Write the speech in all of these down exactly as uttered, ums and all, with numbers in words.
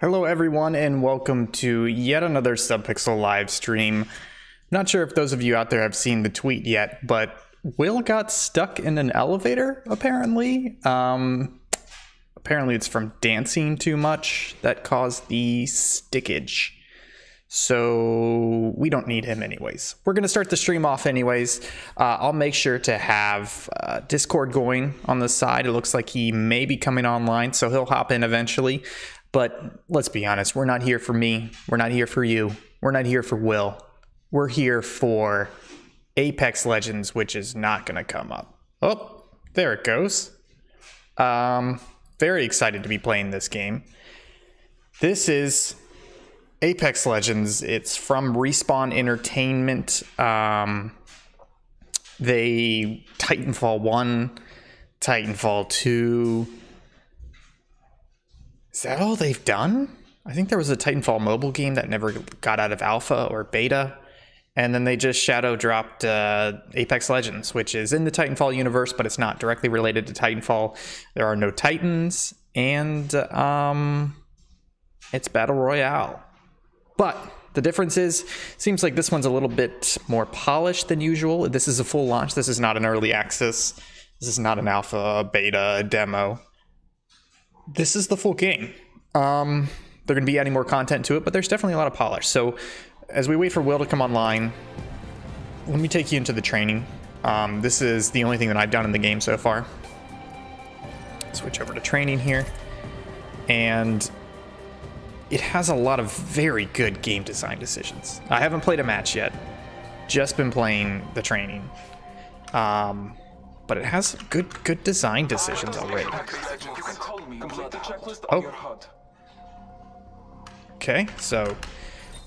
Hello everyone and welcome to yet another SubPixel live stream. Not sure if those of you out there have seen the tweet yet, but Will got stuck in an elevator apparently. Um, apparently it's from dancing too much that caused the stickage. So we don't need him anyways. We're gonna start the stream off anyways. Uh, I'll make sure to have uh, Discord going on the side. It looks like he may be coming online, so he'll hop in eventually. But let's be honest, we're not here for me, we're not here for you, we're not here for Will. We're here for Apex Legends, which is not gonna come up. Oh, there it goes. Um, very excited to be playing this game. This is Apex Legends. It's from Respawn Entertainment. Um, they, Titanfall one, Titanfall two, is that all they've done? I think there was a Titanfall mobile game that never got out of alpha or beta. And then they just shadow dropped uh, Apex Legends, which is in the Titanfall universe, but it's not directly related to Titanfall. There are no Titans, and um, it's Battle Royale. But the difference is, seems like this one's a little bit more polished than usual. This is a full launch. This is not an early access. This is not an alpha, beta, demo. This is the full game. Um, they're going to be adding more content to it, but there's definitely a lot of polish. So as we wait for Will to come online, let me take you into the training. Um, this is the only thing that I've done in the game so far. Switch over to training here. And it has a lot of very good game design decisions. I haven't played a match yet. Just been playing the training. Um... But it has good, good design decisions already. Oh. Okay, so,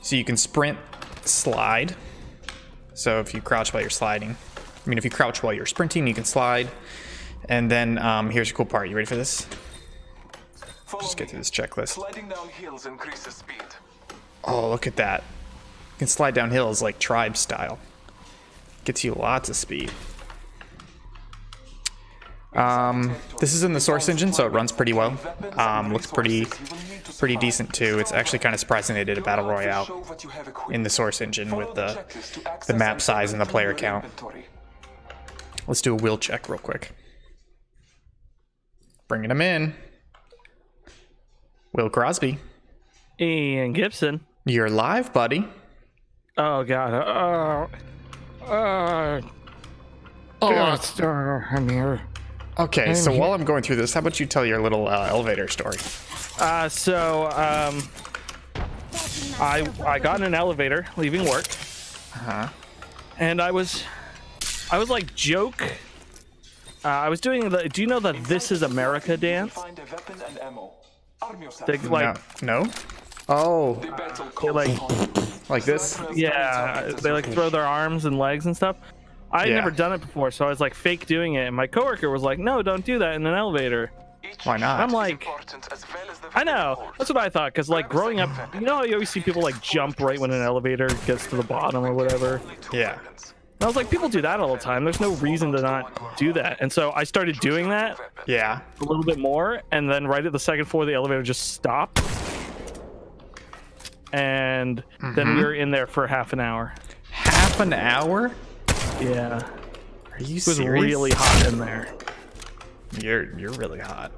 so you can sprint, slide. So if you crouch while you're sliding, I mean, if you crouch while you're sprinting, you can slide. And then um, here's the cool part. You ready for this? Just get through this checklist. Oh, look at that! You can slide down hills like tribe style. Gets you lots of speed. Um, this is in the Source Engine, so it runs pretty well. Um, looks pretty, pretty decent too. It's actually kind of surprising they did a Battle Royale in the Source Engine with the, the map size and the player count. Let's do a wheel check real quick. Bringing him in. Will Crosby. Ian Gibson. You're live, buddy. Oh, God. Uh, uh, oh, I'm here. Okay, I'm so here. While I'm going through this, how about you tell your little uh, elevator story? Uh, so, um, I I got in an elevator leaving work, uh-huh. and I was, I was like joke. Uh, I was doing the. Do you know the This Is America dance? They, like no. no? Oh. They, like like this? Yeah. They like throw their arms and legs and stuff. I had yeah. never done it before, so I was like fake doing it, and my coworker was like, "No, don't do that in an elevator." Why not? And I'm like, I know. That's what I thought, because like growing up, you know, you always see people like jump right when an elevator gets to the bottom or whatever. Yeah. And I was like, people do that all the time. There's no reason to not do that. And so I started doing that. Yeah. A little bit more, and then right at the second floor, the elevator just stopped, and mm-hmm. then we were in there for half an hour. Half an hour? Yeah. Are you serious? It was really hot in there. You're you're really hot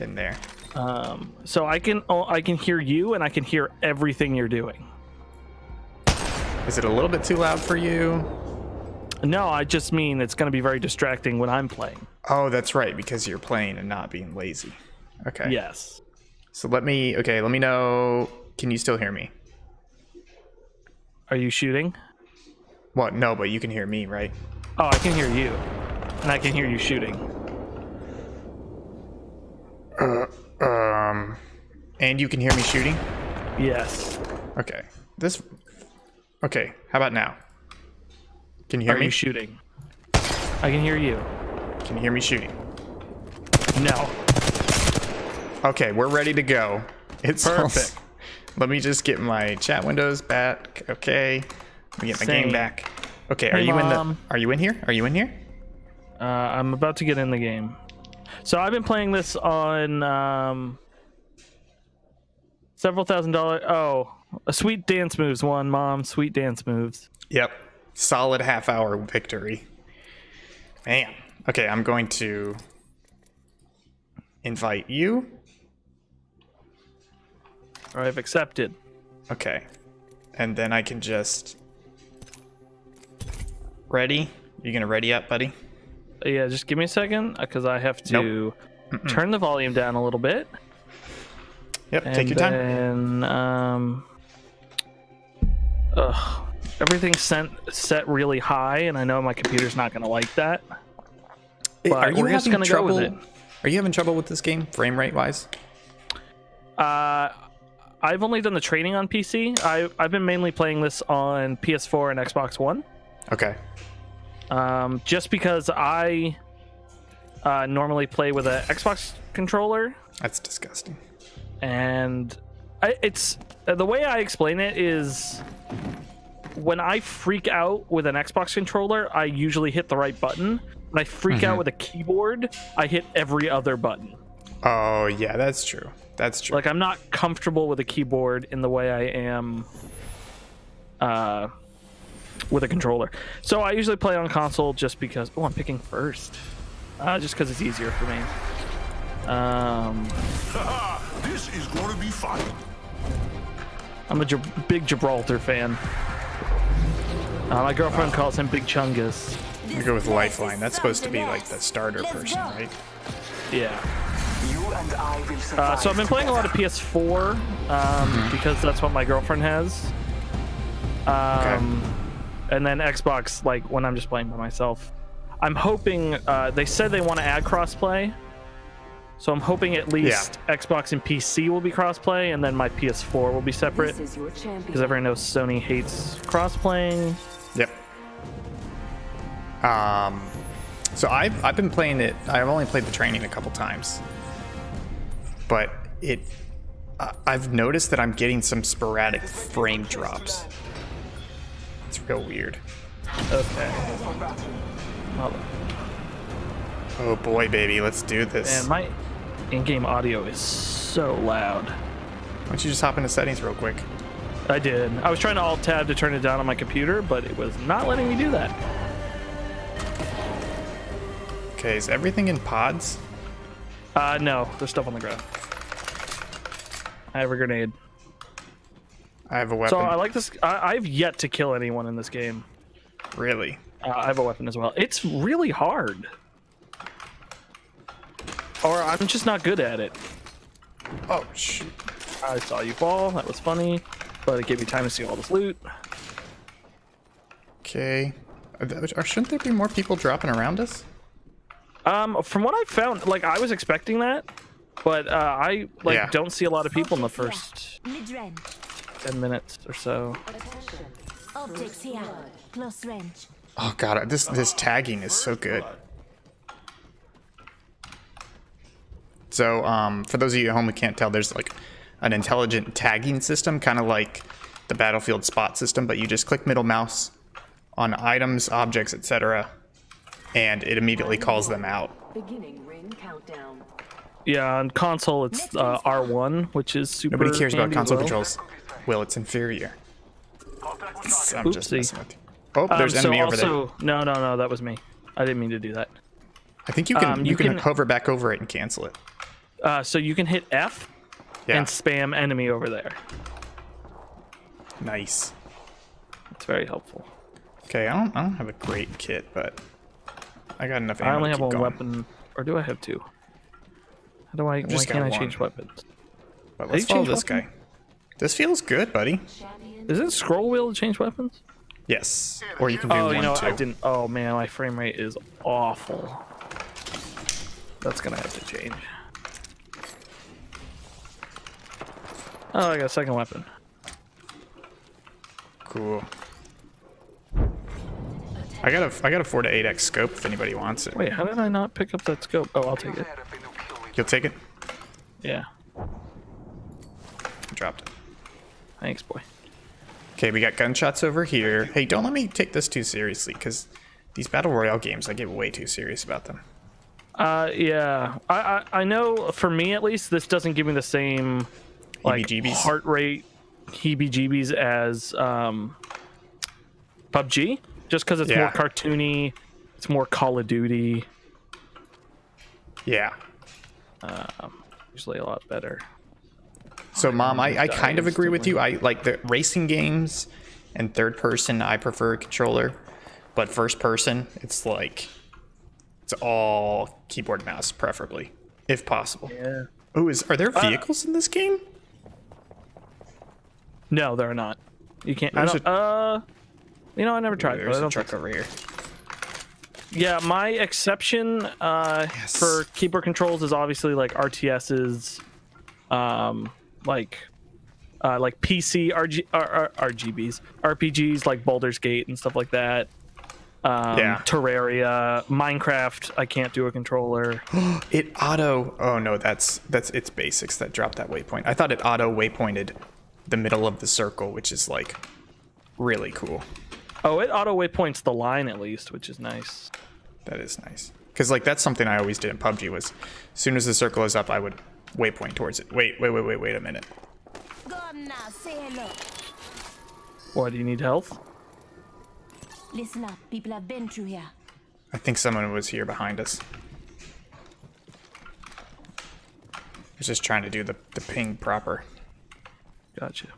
in there. Um so I can oh, I can hear you and I can hear everything you're doing. Is it a little bit too loud for you? No, I just mean it's going to be very distracting when I'm playing. Oh, that's right, because you're playing and not being lazy. Okay. Yes. So let me okay, let me know. Can you still hear me? Are you shooting? What? No, but you can hear me, right? Oh, I can hear you, and I can hear you shooting. Uh, um, and you can hear me shooting? Yes. Okay. This. Okay. How about now? Can you hear Are me you shooting? I can hear you. Can you hear me shooting? No. Okay, we're ready to go. It's perfect. Let me just get my chat windows back. Okay. Let me get my Same. game back. Okay, are hey, you Mom. in the? Are you in here? Are you in here? Uh, I'm about to get in the game. So I've been playing this on um, Several thousand dollar. Oh, a Sweet Dance Moves one, Mom. Sweet Dance Moves. Yep. Solid half hour victory. Man. Okay, I'm going to invite you. Or I've accepted. Okay. And then I can just... Ready? You gonna ready up, buddy? Yeah, just give me a second, because I have to nope. turn the volume down a little bit. Yep, and take your time. And um, ugh, everything's sent set really high, and I know my computer's not gonna like that. But are you we're having just trouble? Go with it. Are you having trouble with this game, frame rate wise? Uh, I've only done the training on P C. I I've been mainly playing this on P S four and Xbox One. Okay. Um, just because I uh, normally play with an Xbox controller. That's disgusting. And I, it's the way I explain it is when I freak out with an Xbox controller, I usually hit the right button. When I freak mm-hmm. out with a keyboard, I hit every other button. Oh, yeah, that's true. That's true. Like, I'm not comfortable with a keyboard in the way I am uh, with a controller. So I usually play on console just because... Oh, I'm picking first. Uh, just because it's easier for me. Um... This is going to be fun. I'm a G big Gibraltar fan. Uh, my girlfriend wow. calls him Big Chungus. I go with Lifeline. That's supposed to be like the starter person, right? Yeah. You and I will survive uh, so I've been playing a lot of P S four um, mm-hmm. because that's what my girlfriend has. Um, okay. And then Xbox, like when I'm just playing by myself. I'm hoping uh, they said they want to add crossplay. So I'm hoping at least yeah. Xbox and P C will be crossplay, and then my P S four will be separate. Because everyone knows Sony hates crossplaying. Yep. Um, so I've I've been playing it. I've only played the training a couple times, but it. Uh, I've noticed that I'm getting some sporadic frame drops. It's real weird. Okay. Well, oh boy, baby, let's do this. Man, my in-game audio is so loud. Why don't you just hop into settings real quick? I did. I was trying to alt-tab to turn it down on my computer, but it was not letting me do that. Okay, is everything in pods? Uh, no. There's stuff on the ground. I have a grenade. I have a weapon. So I like this. I, I've yet to kill anyone in this game. Really? Uh, I have a weapon as well. It's really hard. Or I'm just not good at it. Oh, shoot. I saw you fall. That was funny. But it gave me time to see all this loot. Okay. Or shouldn't there be more people dropping around us? Um, from what I found, like, I was expecting that. But uh, I, like, yeah. don't see a lot of people in the first ten minutes or so. Oh, God. This, this tagging is so good. So um, for those of you at home who can't tell, there's like an intelligent tagging system, kind of like the Battlefield spot system, but you just click middle mouse on items, objects, et cetera, and it immediately calls them out. Beginning ring countdown. Yeah, on console it's uh, R one, which is super. Nobody cares about console well. controls. Will, it's inferior. It's, I'm Oopsie. just messing with you. Oh, there's um, so enemy over also, there. No, no, no, that was me. I didn't mean to do that. I think you can um, you, you can, can hover back over it and cancel it. Uh, so you can hit F yeah. and spam enemy over there. Nice. It's very helpful. Okay, I don't I don't have a great kit, but I got enough ammo. I only to have keep one going. weapon, or do I have two? How do I? Why can't I change weapons? But let's follow this weapon? guy. This feels good, buddy. Is it scroll wheel to change weapons? Yes. Or you can do oh, one you know, too. I didn't. Oh man, my frame rate is awful. That's gonna have to change. Oh, I got a second weapon. Cool. I got a I got a four to eight X scope if anybody wants it. Wait, how did I not pick up that scope? Oh, I'll take it. You'll take it? Yeah. I dropped it. Thanks, boy. Okay, we got gunshots over here. Hey, don't let me take this too seriously, because these battle royale games, I get way too serious about them. Uh, yeah, I, I I know for me at least this doesn't give me the same like heart rate heebie-jeebies as um, P U B G, just because it's yeah. more cartoony, it's more Call of Duty. Yeah. Um, usually a lot better. So, Mom, I, I kind of agree with you. I like the racing games and third person. I prefer a controller, but first person, it's like it's all keyboard mouse, preferably, if possible. Yeah. Oh, is are there vehicles uh, in this game? No, there are not. You can't. There's I don't. A, uh, you know, I never tried. There's but I don't a truck over here. Yeah, my exception uh, yes. for keyboard controls is obviously like R T Ss, um, like uh, like P C R G, R R R G Bs, R P Gs like Baldur's Gate and stuff like that. Um, yeah. Terraria, Minecraft. I can't do a controller. It auto. Oh no, that's that's its basics that dropped that waypoint. I thought it auto waypointed the middle of the circle, which is like really cool. Oh, it auto waypoints the line at least, which is nice. That is nice. Because, like, that's something I always did in P U B G was as soon as the circle is up, I would waypoint towards it. Wait, wait, wait, wait, wait a minute. Go now, say hello. Why, do you need health? Listen up, people have been through here. I think someone was here behind us. I was just trying to do the, the ping proper. Gotcha.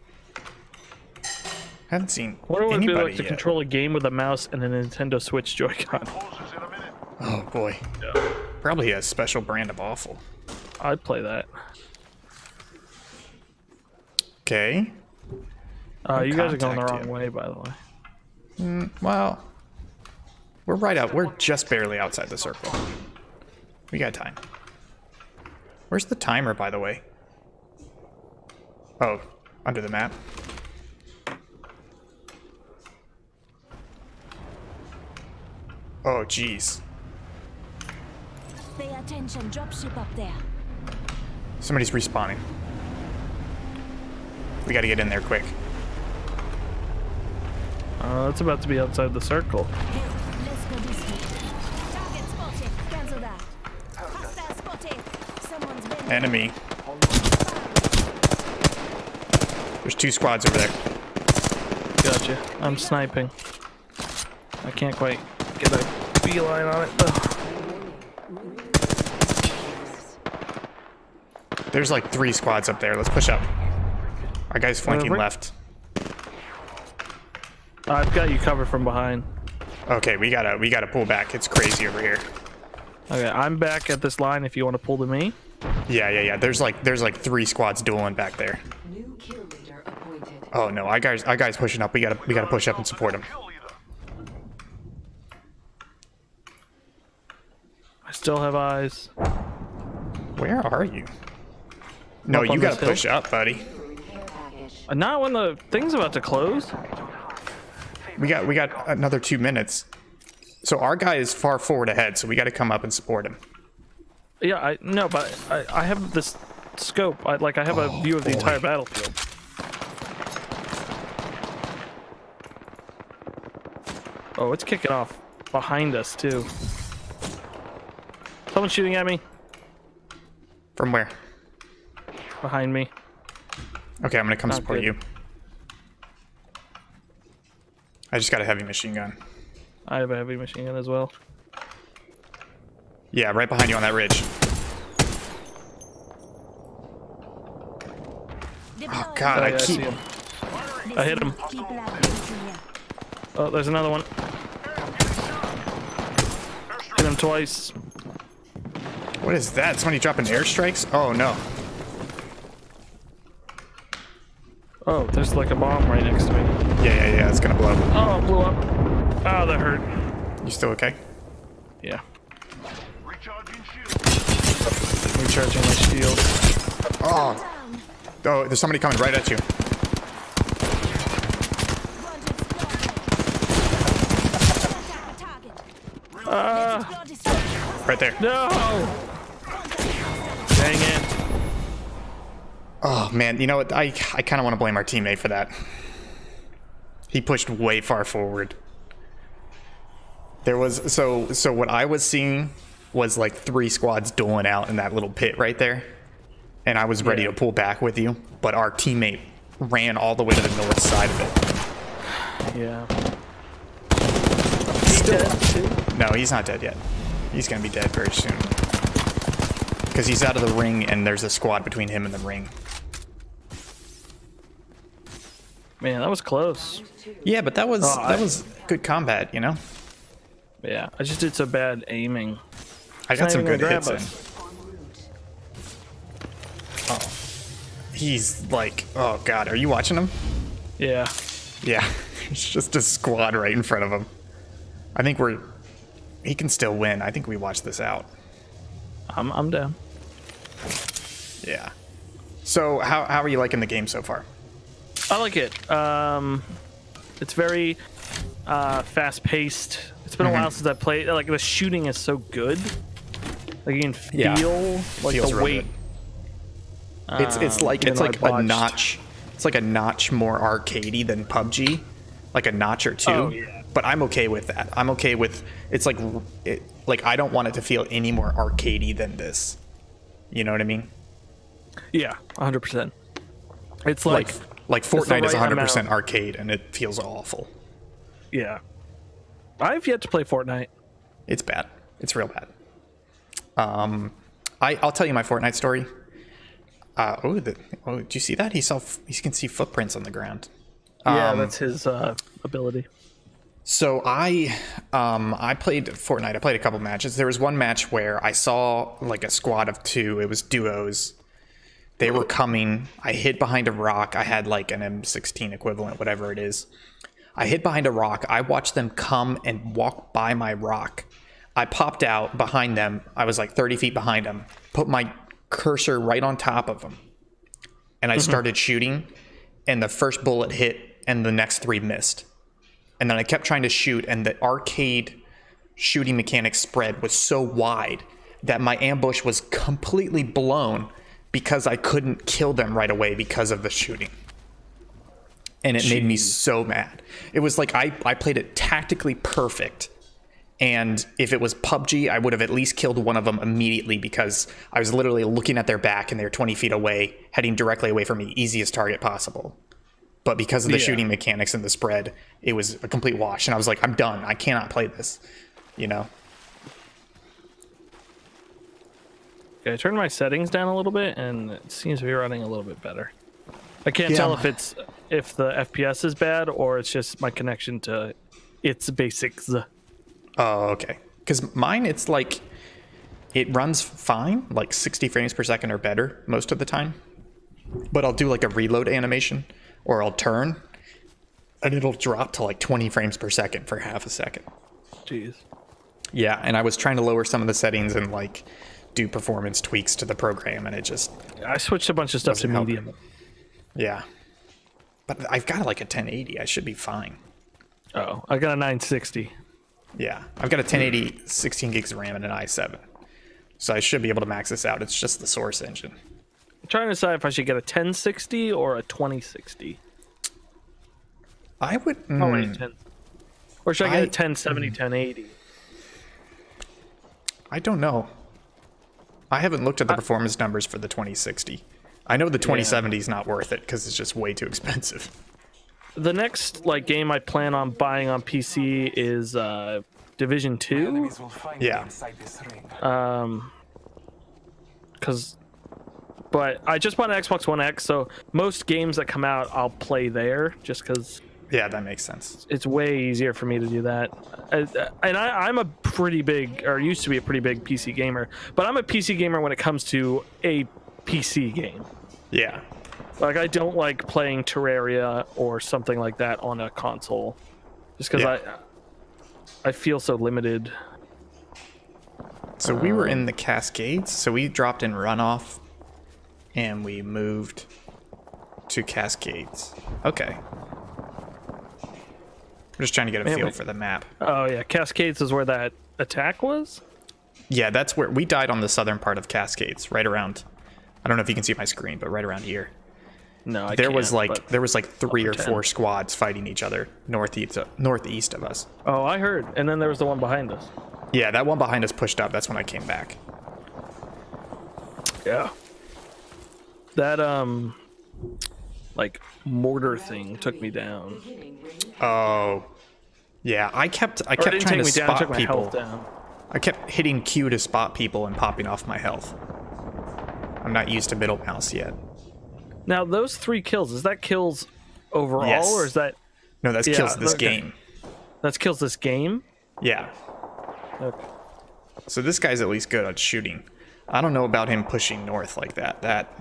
I haven't seen what would it be like to yet. control a game with a mouse and a Nintendo Switch Joy-Con? Oh boy. Yeah. Probably a special brand of awful. I'd play that. Okay. Uh, you guys are going the wrong you. way, by the way. Mm, well, we're right out. We're just barely outside the circle. We got time. Where's the timer, by the way? Oh, under the map. Oh, jeez. Pay attention, dropship up there. Somebody's respawning. We gotta get in there quick. Uh, it's about to be outside the circle. Here, let's go this way. Target spotted. Cancel that. Hostile spotted. Someone's been enemy. There's two squads over there. Gotcha. I'm sniping. I can't quite get a beeline on it though. There's like three squads up there. Let's push up. Our guy's flanking over. left. I've got you covered from behind. Okay, we gotta we gotta pull back. It's crazy over here. Okay, I'm back at this line if you want to pull to me. Yeah, yeah, yeah. There's like there's like three squads dueling back there. New kill leader appointed. Oh no, our guys our guys pushing up. We gotta we gotta push up and support him. I still have eyes. Where are you? No, you gotta push up, buddy. Uh, not when the thing's about to close. We got we got another two minutes. So our guy is far forward ahead, so we gotta come up and support him. Yeah, I no, but I, I have this scope. I like I have oh, a view of the boy. entire battlefield. Oh, it's kicking off behind us too. Someone's shooting at me. From where? Behind me. Okay, I'm gonna come Not support good. you. I just got a heavy machine gun. I have a heavy machine gun as well. Yeah, right behind you on that ridge. Oh god, oh, yeah, I keep... I, him. I hit him. Oh, there's another one. Hit him twice. What is that? Somebody dropping airstrikes? Oh no. Oh, there's like a bomb right next to me. Yeah, yeah, yeah, it's gonna blow up. Oh, it blew up. Oh, that hurt. You still okay? Yeah. Recharging shield. Recharging my shield. Oh. Oh, there's somebody coming right at you. Uh, right there. No! Dang it. Oh man, you know what? I I kind of want to blame our teammate for that. He pushed way far forward. There was so so what I was seeing was like three squads dueling out in that little pit right there. and I was ready yeah. to pull back with you, but our teammate ran all the way to the north side of it. Yeah. He's still dead. No, he's not dead yet. He's gonna be dead very soon. Because he's out of the ring, and there's a squad between him and the ring. Man, that was close. Yeah, but that was oh, that I, was good combat, you know. Yeah, I just did so bad aiming. I got some good hits in. Oh, he's like, oh god, are you watching him? Yeah. Yeah, it's just a squad right in front of him. I think we're. He can still win. I think we watch this out. I'm I'm down. Yeah. So how how are you liking the game so far? I like it. Um, it's very uh, fast-paced. It's been mm-hmm. a while since I played. Like the shooting is so good. Like you can feel yeah. like the weight. Um, it's it's like it's like a notch. It's like a notch more arcadey than P U B G, like a notch or two. Oh, yeah. But I'm okay with that. I'm okay with it's like it, like I don't want it to feel any more arcadey than this. You know what I mean? Yeah, one hundred percent. It's like. like Like Fortnite is one hundred percent arcade, and it feels awful. Yeah, I've yet to play Fortnite. It's bad. It's real bad. Um, I I'll tell you my Fortnite story. Uh, oh, the, oh, did you see that? He saw. He can see footprints on the ground. Um, yeah, that's his uh, ability. So I um, I played Fortnite. I played a couple matches. There was one match where I saw like a squad of two. It was duos. They were coming. I hid behind a rock. I had like an M sixteen equivalent, whatever it is. I hid behind a rock. I watched them come and walk by my rock. I popped out behind them. I was like thirty feet behind them. Put my cursor right on top of them. And I mm-hmm. started shooting. And the first bullet hit and the next three missed. And then I kept trying to shoot. And the arcade shooting mechanic spread was so wide that my ambush was completely blown. Because I couldn't kill them right away because of the shooting. And it Jeez. made me so mad. It was like I, I played it tactically perfect. And if it was P U B G, I would have at least killed one of them immediately because I was literally looking at their back and they're twenty feet away, heading directly away from me, easiest target possible. But because of the yeah. shooting mechanics and the spread, it was a complete wash. And I was like, I'm done. I cannot play this, you know? Okay, I turned my settings down a little bit, and it seems to be running a little bit better. I can't yeah. tell if it's if the F P S is bad or it's just my connection to its basics. Oh, okay. Because mine, it's like it runs fine, like sixty frames per second or better most of the time. But I'll do like a reload animation, or I'll turn, and it'll drop to like twenty frames per second for half a second. Jeez. Yeah, and I was trying to lower some of the settings and like. Do performance tweaks to the program, and it just I switched a bunch of stuff to medium help. Yeah, but I've got like a ten eighty. I should be fine. Oh, I got a nine sixty. Yeah, I've got a ten eighty, sixteen gigs of RAM, and an i seven, so I should be able to max this out. It's just the Source Engine. I'm trying to decide if I should get a ten sixty or a twenty sixty. I would mm, oh, wait, ten. Or should I get I, a ten seventy, mm, ten eighty? I don't know. I haven't looked at the performance numbers for the twenty sixty. I know the twenty seventy is yeah. not worth it because it's just way too expensive. The next like game I plan on buying on P C is uh, Division two. Yeah. Um, because, but I just bought an Xbox One X, so most games that come out I'll play there just because. Yeah, that makes sense. It's way easier for me to do that. And I, I'm a pretty big, or used to be a pretty big P C gamer, but I'm a P C gamer when it comes to a P C game. Yeah. Like, I don't like playing Terraria or something like that on a console. Just because yeah. I, I feel so limited. So um, we were in the Cascades, so we dropped in Runoff, and we moved to Cascades. Okay. I'm just trying to get a Man, feel wait. for the map. Oh yeah, Cascades is where that attack was? Yeah, that's where we died on the southern part of Cascades, right around. I don't know if you can see my screen, but right around here. No, I there can't, was like there was like three or four squads fighting each other northeast uh, northeast of us. Oh, I heard. And then there was the one behind us. Yeah, that one behind us pushed up. That's when I came back. Yeah. That um, like mortar thing took me down. Oh, yeah. I kept I kept trying to spot people. I kept hitting Q to spot people and popping off my health. I'm not used to middle mouse yet. Now those three kills, is that kills overall, yes. or is that? No, that's yeah, kills this okay. game. That's kills this game. Yeah. Okay. So this guy's at least good at shooting. I don't know about him pushing north like that. That.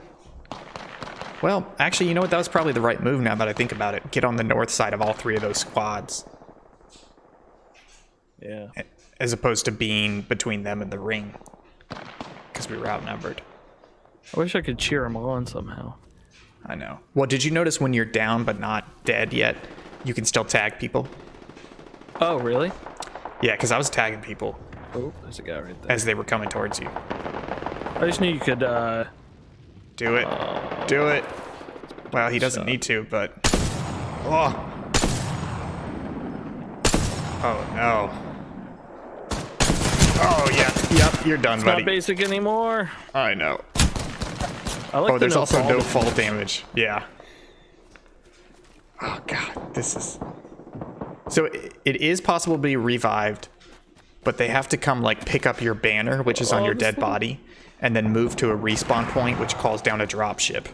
Well, actually, you know what? That was probably the right move now that I think about it. Get on the north side of all three of those squads. Yeah. As opposed to being between them and the ring. Because we were outnumbered. I wish I could cheer him on somehow. I know. Well, did you notice when you're down but not dead yet, you can still tag people? Oh, really? Yeah, because I was tagging people. Oh, there's a guy right there. As they were coming towards you. I just knew you could, uh... Do it. Uh, Do it. Well, he doesn't so. need to, but... Oh! Oh, no. Oh, yeah. Yep, you're done, it's buddy. It's not basic anymore. I know. I like oh, the there's no also fall no fall damage. damage. Yeah. Oh, God. This is... So, it, it is possible to be revived, but they have to come, like, pick up your banner, which is oh, on your dead thing. body, and then move to a respawn point, which calls down a dropship.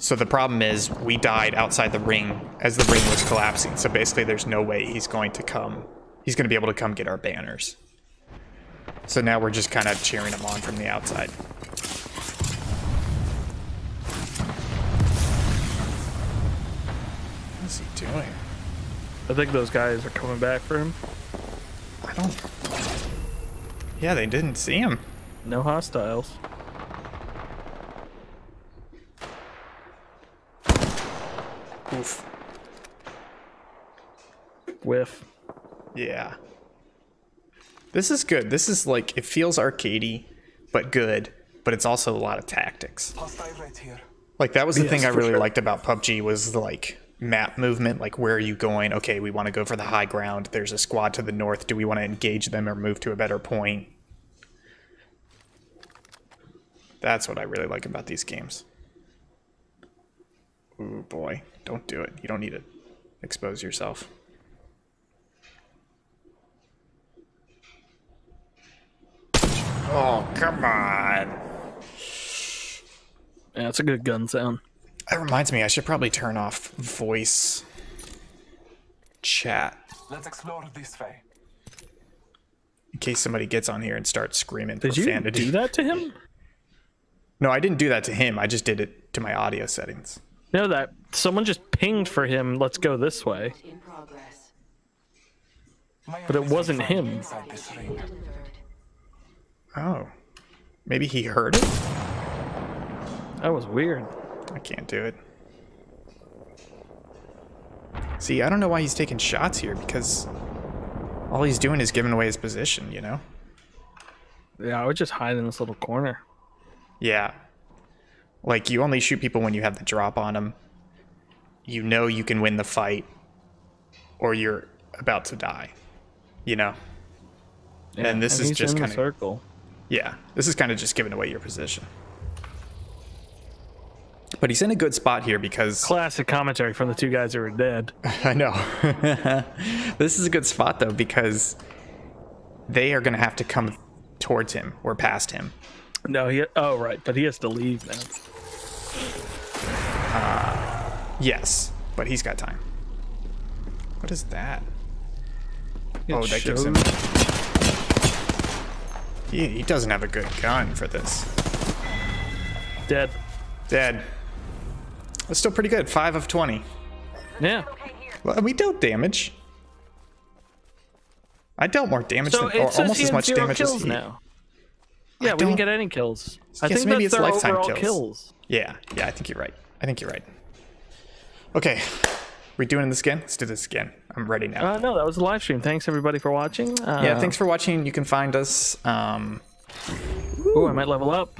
So the problem is, we died outside the ring as the ring was collapsing, so basically there's no way he's going to come. He's going to be able to come get our banners. So now we're just kind of cheering him on from the outside. What's he doing? I think those guys are coming back for him. I don't... Yeah, they didn't see him. No hostiles. Oof. Whiff. Yeah. This is good. This is like, it feels arcadey, but good. But it's also a lot of tactics. Right here. Like, that was the yes, thing I really sure. liked about P U B G was, like, map movement. Like, where are you going? Okay, we want to go for the high ground. There's a squad to the north. Do we want to engage them or move to a better point? That's what I really like about these games. Ooh, boy. Don't do it. You don't need to expose yourself. Oh, come on. Yeah, that's a good gun sound. That reminds me, I should probably turn off voice chat. Let's explore this way. In case somebody gets on here and starts screaming profanity. Did you do that to him? No, I didn't do that to him. I just did it to my audio settings. You know that someone just pinged for him. Let's go this way. But it wasn't him. Oh, maybe he heard it. That was weird. I can't do it. See, I don't know why he's taking shots here because all he's doing is giving away his position. You know. Yeah, I would just hide in this little corner. Yeah, like you only shoot people when you have the drop on them. You know you can win the fight or you're about to die, you know? Yeah, and this and is just kind of circle. Yeah, this is kind of just giving away your position. But he's in a good spot here because... Classic commentary from the two guys who were dead. I know. This is a good spot though because they are going to have to come towards him or past him. No, he. Oh, right, but he has to leave now. Uh, yes, but he's got time. What is that? It oh, that shows. gives him. He, he doesn't have a good gun for this. Dead. Dead. That's still pretty good. five of twenty. Yeah. Well, we dealt damage. I dealt more damage so than, or almost as much damage as he. Now. Yeah, I we don't... didn't get any kills. I yes, think maybe that's it's their lifetime kills. kills. Yeah, yeah, I think you're right. I think you're right. Okay, we're doing this again. Let's do this again. I'm ready now. Uh, no, that was a live stream. Thanks everybody for watching. Uh, yeah, thanks for watching. You can find us. Um... Ooh, I might level up.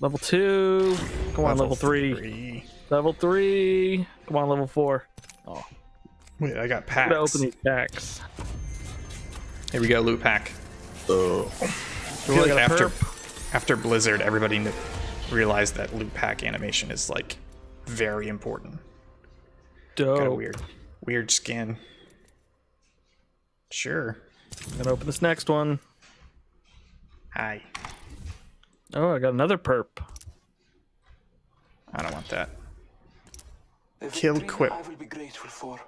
Level two. Come on, level, level three. three. Level three. Come on, level four. Oh, wait, I got packs. I gotta open these packs. Here we go, loot pack. Oh. I feel like after, after Blizzard, everybody realized that loot pack animation is like very important. Dope. Got a weird, weird skin. Sure. I'm gonna open this next one. Hi. Oh, I got another perp. I don't want that. Kill Quip. I will be grateful for.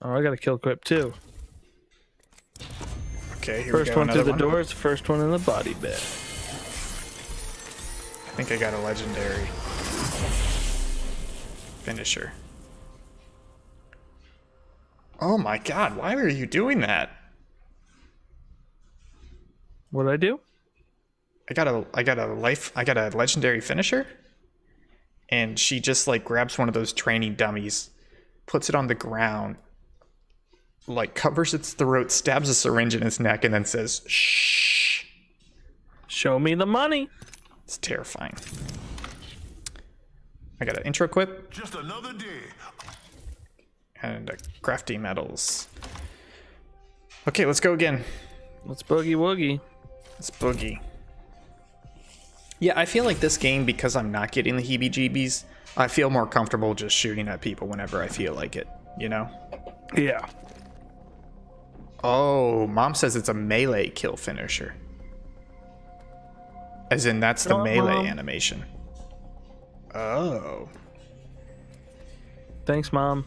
Oh, I got a Kill Quip too. Okay, here we go. First one through the doors, first one in the body bag. I think I got a legendary finisher. Oh my god, why are you doing that? What did I do? I got a I got a life I got a legendary finisher. And she just like grabs one of those training dummies, puts it on the ground, like covers its throat, stabs a syringe in its neck, and then says, "Shh. Show me the money." It's terrifying. I got an intro quip. Just another day. And a crafty metals. Okay, let's go again. Let's boogie woogie. Let's boogie. Yeah, I feel like this game, because I'm not getting the heebie-jeebies, I feel more comfortable just shooting at people whenever I feel like it, you know? Yeah. Oh, Mom says it's a melee kill finisher. As in, that's the oh, melee Mom. Animation. Oh. Thanks, Mom.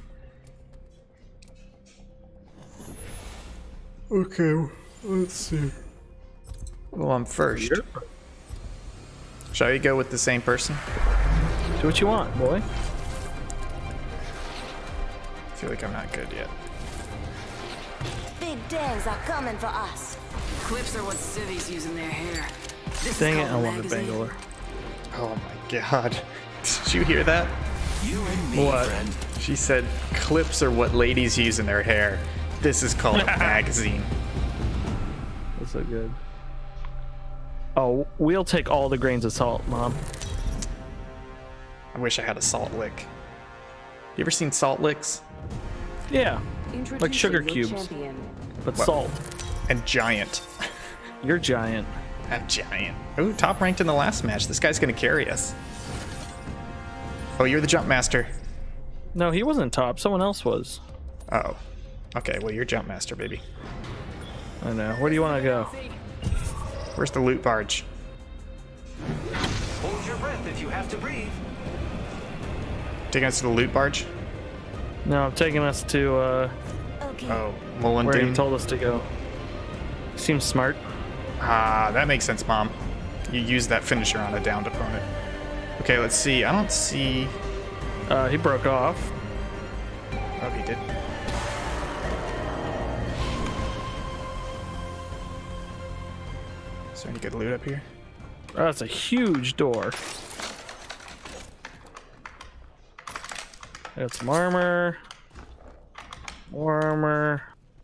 Okay, let's see. Well, I'm first. Sure. Shall we go with the same person? Do what you want, boy. I feel like I'm not good yet. Big days are coming for us. Quips are what civvies use in their hair. This Dang it, I wanted Bangalore. Oh my god. Did you hear that? You and me, what? Friend. She said, clips are what ladies use in their hair. This is called a magazine. That's so good. Oh, we'll take all the grains of salt, Mom. I wish I had a salt lick. You ever seen salt licks? Yeah. Like sugar cubes. But well, salt. And giant. You're giant. I'm giant. Ooh, top ranked in the last match. This guy's gonna carry us. Oh, you're the jump master. No, he wasn't top. Someone else was. Oh. Okay, well, you're jump master, baby. I know. Where do you want to go? Where's the loot barge? Hold your breath if you have to breathe. Taking us to the loot barge? No, I'm taking us to, uh... Okay. Oh, Mullen where Doom. He told us to go. Seems smart. Ah, that makes sense, Mom. You use that finisher on a downed opponent. Okay, let's see. I don't see... Uh, he broke off. Oh, he did. Is there any good loot up here? Oh, that's a huge door. I got some armor. Armor.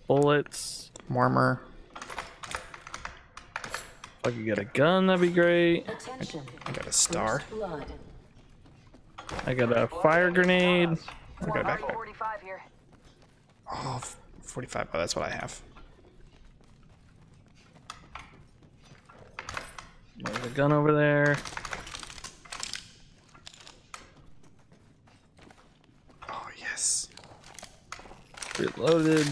Bullets. Armor. If I could get a gun, that'd be great. Attention. I got a star. I got a fire grenade. I got a backpack. Oh, forty-five. Oh, that's what I have. There's a gun over there. Oh yes. Reloaded.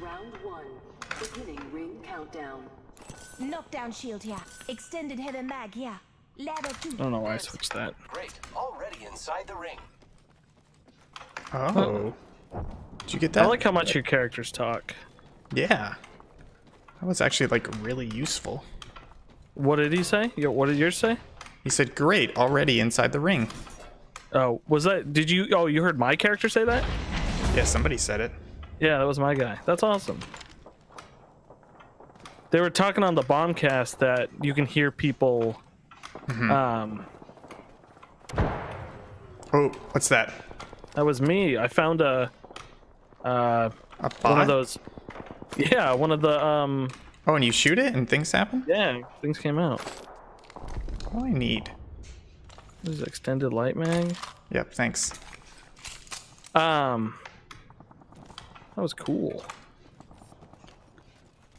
Round one. Beginning ring countdown. Knockdown shield here. Extended heavy mag here. Level two. I don't know why I switched that. Great. Already inside the ring. Oh. oh. Did you get that? I like how much your characters talk. Yeah. That was actually like really useful. What did he say? What did yours say? He said, "Great, already inside the ring." Oh, was that? Did you? Oh, you heard my character say that? Yeah, somebody said it. Yeah, that was my guy. That's awesome. They were talking on the bombcast that you can hear people. Mm-hmm. Um. Oh, what's that? That was me. I found a. Uh, a bot? One of those. Yeah, one of the um. Oh, and you shoot it and things happen? Yeah, things came out. What do I need? This is extended light mag. Yep, thanks. Um, that was cool.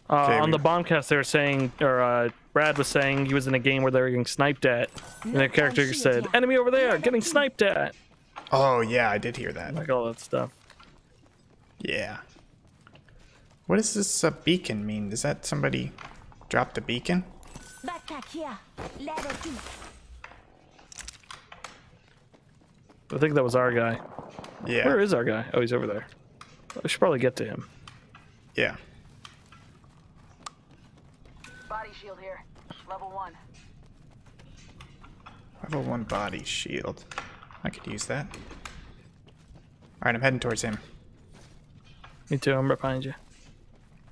Uh, on the bombcast, they were saying, or uh, Brad was saying he was in a game where they were getting sniped at, and their character said, "Enemy over there, getting sniped at." Oh yeah, I did hear that. Like all that stuff. Yeah. What does this uh, beacon mean? Does that somebody drop the beacon? I think that was our guy. Yeah. Where is our guy? Oh, he's over there. I should probably get to him. Yeah. Body shield here. Level one. Level one body shield. I could use that. All right, I'm heading towards him. Me too. I'm right behind you.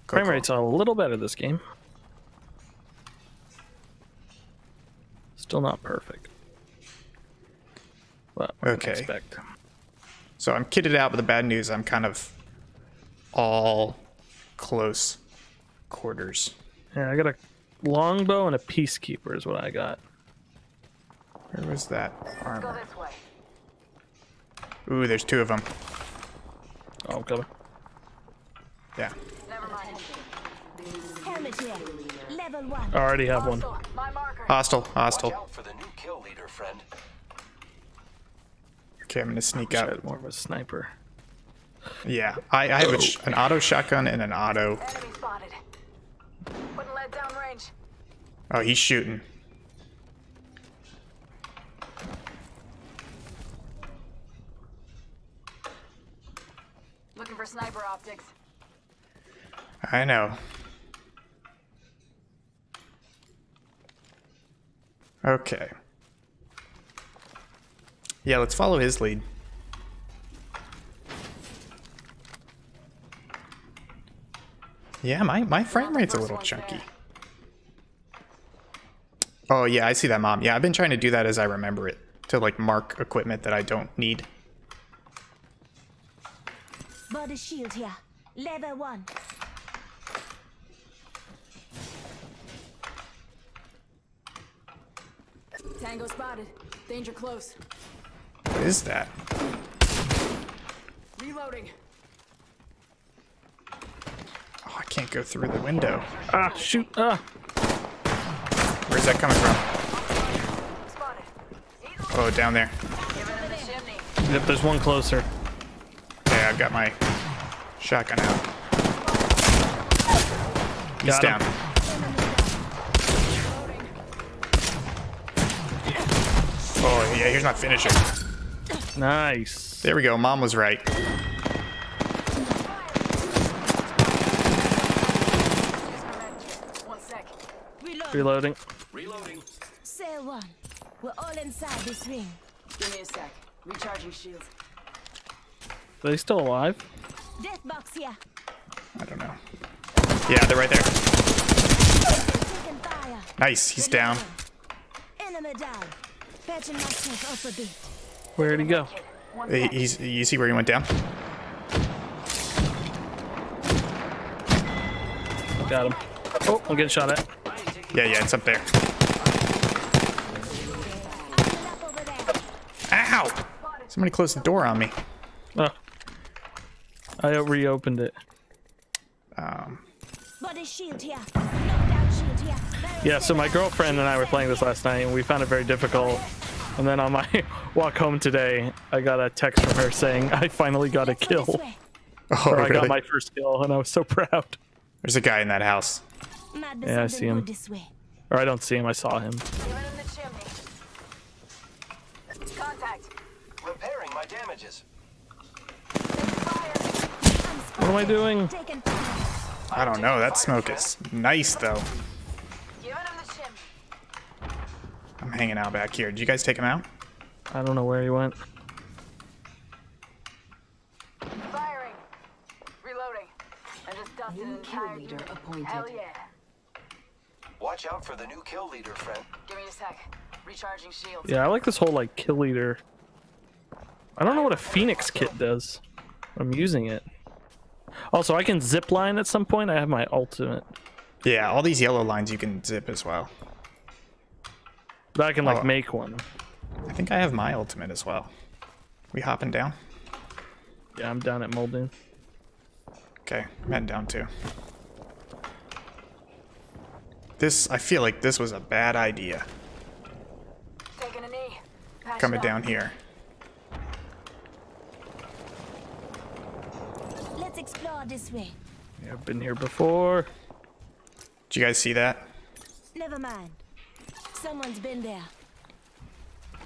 Cool, Frame cool. rate's a little better this game. Still not perfect. But what okay. I expect. So I'm kitted out, but the bad news, I'm kind of all close quarters. Yeah, I got a longbow and a peacekeeper is what I got. Where was that armor? Let's go this way. Ooh, there's two of them. Oh, I'm coming. Yeah. Never mind. I already have one. Hostile, hostile. Watch out for the new kill leader, friend. Okay, I'm gonna sneak out. I had more of a sniper. Yeah, I, I have a, an auto shotgun and an auto. Oh, he's shooting. Looking for sniper optics. I know. Okay. Yeah, let's follow his lead. Yeah, my, my frame rate's a little chunky. Oh yeah, I see that, Mom. Yeah, I've been trying to do that as I remember it. To like mark equipment that I don't need. Body shield here. Level one. Tango spotted. Danger close. What is that? Reloading. Oh, I can't go through the window. Ah, shoot. Ah. Where's that coming from? Oh, down there. Yep, there's one closer. Yeah, I've got my shotgun out. He's down. Oh, yeah, he's not finishing. Nice. There we go. Mom was right. Reloading. Reloading. Sail one. We're all inside this ring. Give me a sec. Recharging shields. Are they still alive? Death box here. I don't know. Yeah, they're right there. Nice. He's down. Enemy down. Where'd he go? He, he's, you see where he went down? Got him. Oh, I'm getting shot at. Yeah, yeah, it's up there. Ow! Somebody closed the door on me. Oh. I reopened it. Um. Yeah, so my girlfriend and I were playing this last night, and we found it very difficult. And then on my walk home today, I got a text from her saying, I finally got a kill. Oh, or I really? got my first kill, and I was so proud. There's a guy in that house. Yeah, I see him. Or I don't see him, I saw him. Contact. Repairing my damages. What am I doing? I don't know, that smoke is nice, though. I'm hanging out back here. Did you guys take him out? I don't know where he went. Firing. Reloading. I just dusted an entire unit. New kill leader appointed. Hell yeah. Watch out for the new kill leader, friend. Give me a sec. Recharging shields. Yeah, I like this whole, like, kill leader. I don't know what a Phoenix kit does. I'm using it. Also, I can zip line at some point. I have my ultimate. Yeah, all these yellow lines you can zip as well. But I can like oh, make one. I think I have my ultimate as well. We hopping down? Yeah, I'm down at Muldoon. Okay, I'm heading down too. This, I feel like this was a bad idea. Taking a knee. Coming down here. Let's explore this way. Yeah, I've been here before. Did you guys see that? Never mind. Someone's been there.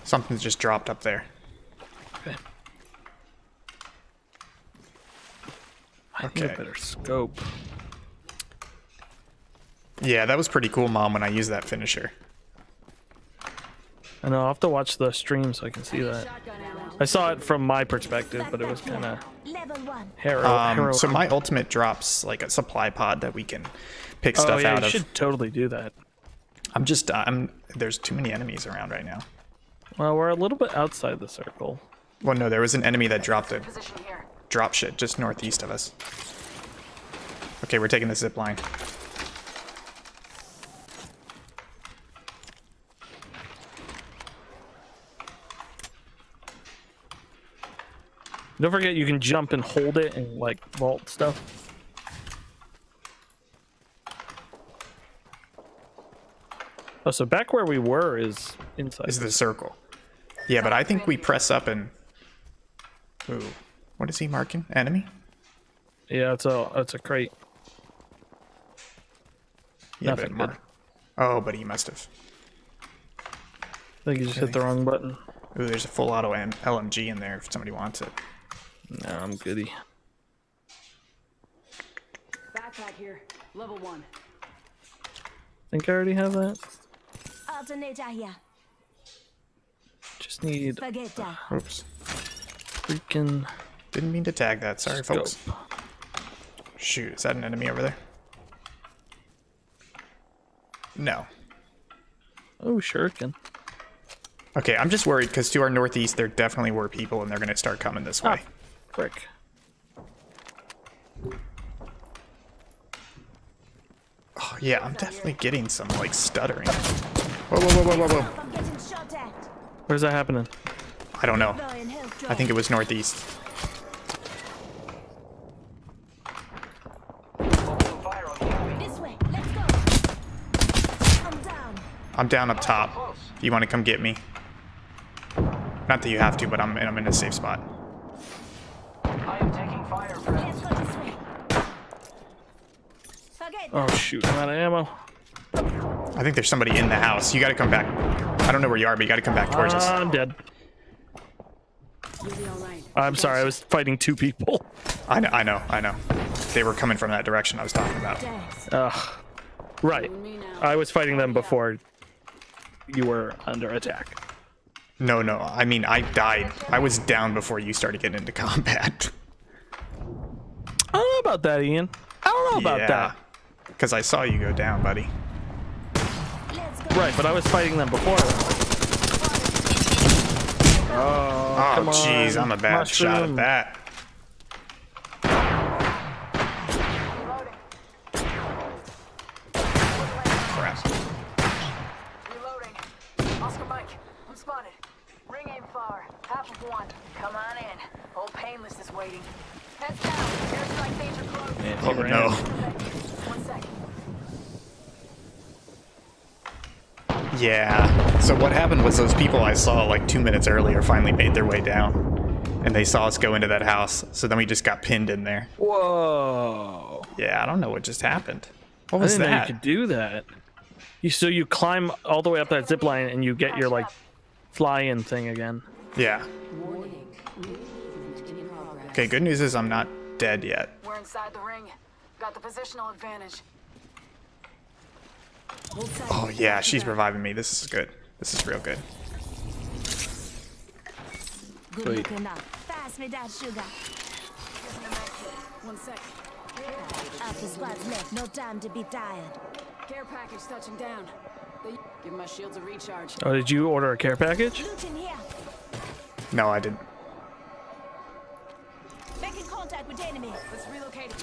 Something's just dropped up there. Okay. I okay. need a better scope. Yeah, that was pretty cool, Mom, when I used that finisher. I know, I'll have to watch the stream so I can see that. I saw it from my perspective, but it was kind of harrowing. Um, so my ultimate drops like a supply pod that we can pick stuff oh, yeah, out you of. You should totally do that. I'm just, I'm, there's too many enemies around right now. Well, we're a little bit outside the circle. Well, no, there was an enemy that dropped a drop shit just northeast of us. Okay, we're taking the zip line. Don't forget you can jump and hold it and like vault stuff. Oh, so back where we were is inside. Is the circle. Yeah, but I think we press up and... Ooh. What is he marking? Enemy? Yeah, it's a, it's a crate. Yeah, Nothing but mark. Oh, but he must have. I think you just I hit the wrong button. Ooh, there's a full auto L M G in there if somebody wants it. No, I'm goody. Backpack here, level one. Think I already have that. Just need. Uh, oops. Freaking. Didn't mean to tag that. Sorry, scope. Folks. Shoot, is that an enemy over there? No. Oh, shuriken. Okay, I'm just worried because to our northeast there definitely were people and they're gonna start coming this way. Ah, frick. Oh yeah, I'm definitely getting some like stuttering. Whoa, whoa, whoa, whoa, whoa, whoa. Where's that happening? I don't know. I think it was northeast. I'm down up top. You want to come get me? Not that you have to, but I'm, I'm in a safe spot. I am taking fire, friends. Oh shoot, I'm out of ammo. I think there's somebody in the house. You gotta come back. I don't know where you are, but you gotta come back towards us. I'm dead. I'm sorry, I was fighting two people. I know, I know, I know. They were coming from that direction I was talking about. Ugh. Right. I was fighting them before you were under attack. No, no, I mean, I died. I was down before you started getting into combat. I don't know about that, Ian. I don't know about yeah, that. Because I saw you go down, buddy. Right, but I was fighting them before. Oh, jeez, oh, I'm a bad Mushroom. shot at that. Oh no. Yeah, so what happened was those people I saw like two minutes earlier finally made their way down and they saw us go into that house, so then we just got pinned in there. Whoa. Yeah, I don't know what just happened. What was I didn't that? Know you could do that. You, so you climb all the way up that zip line and you get your like fly-in thing again. Yeah. Okay, good news is I'm not dead yet. We're inside the ring. Got the positional advantage. Oh yeah, she's reviving me. This is good. This is real good. Wait. Oh, did you order a care package? No, I didn't. Let's relocate.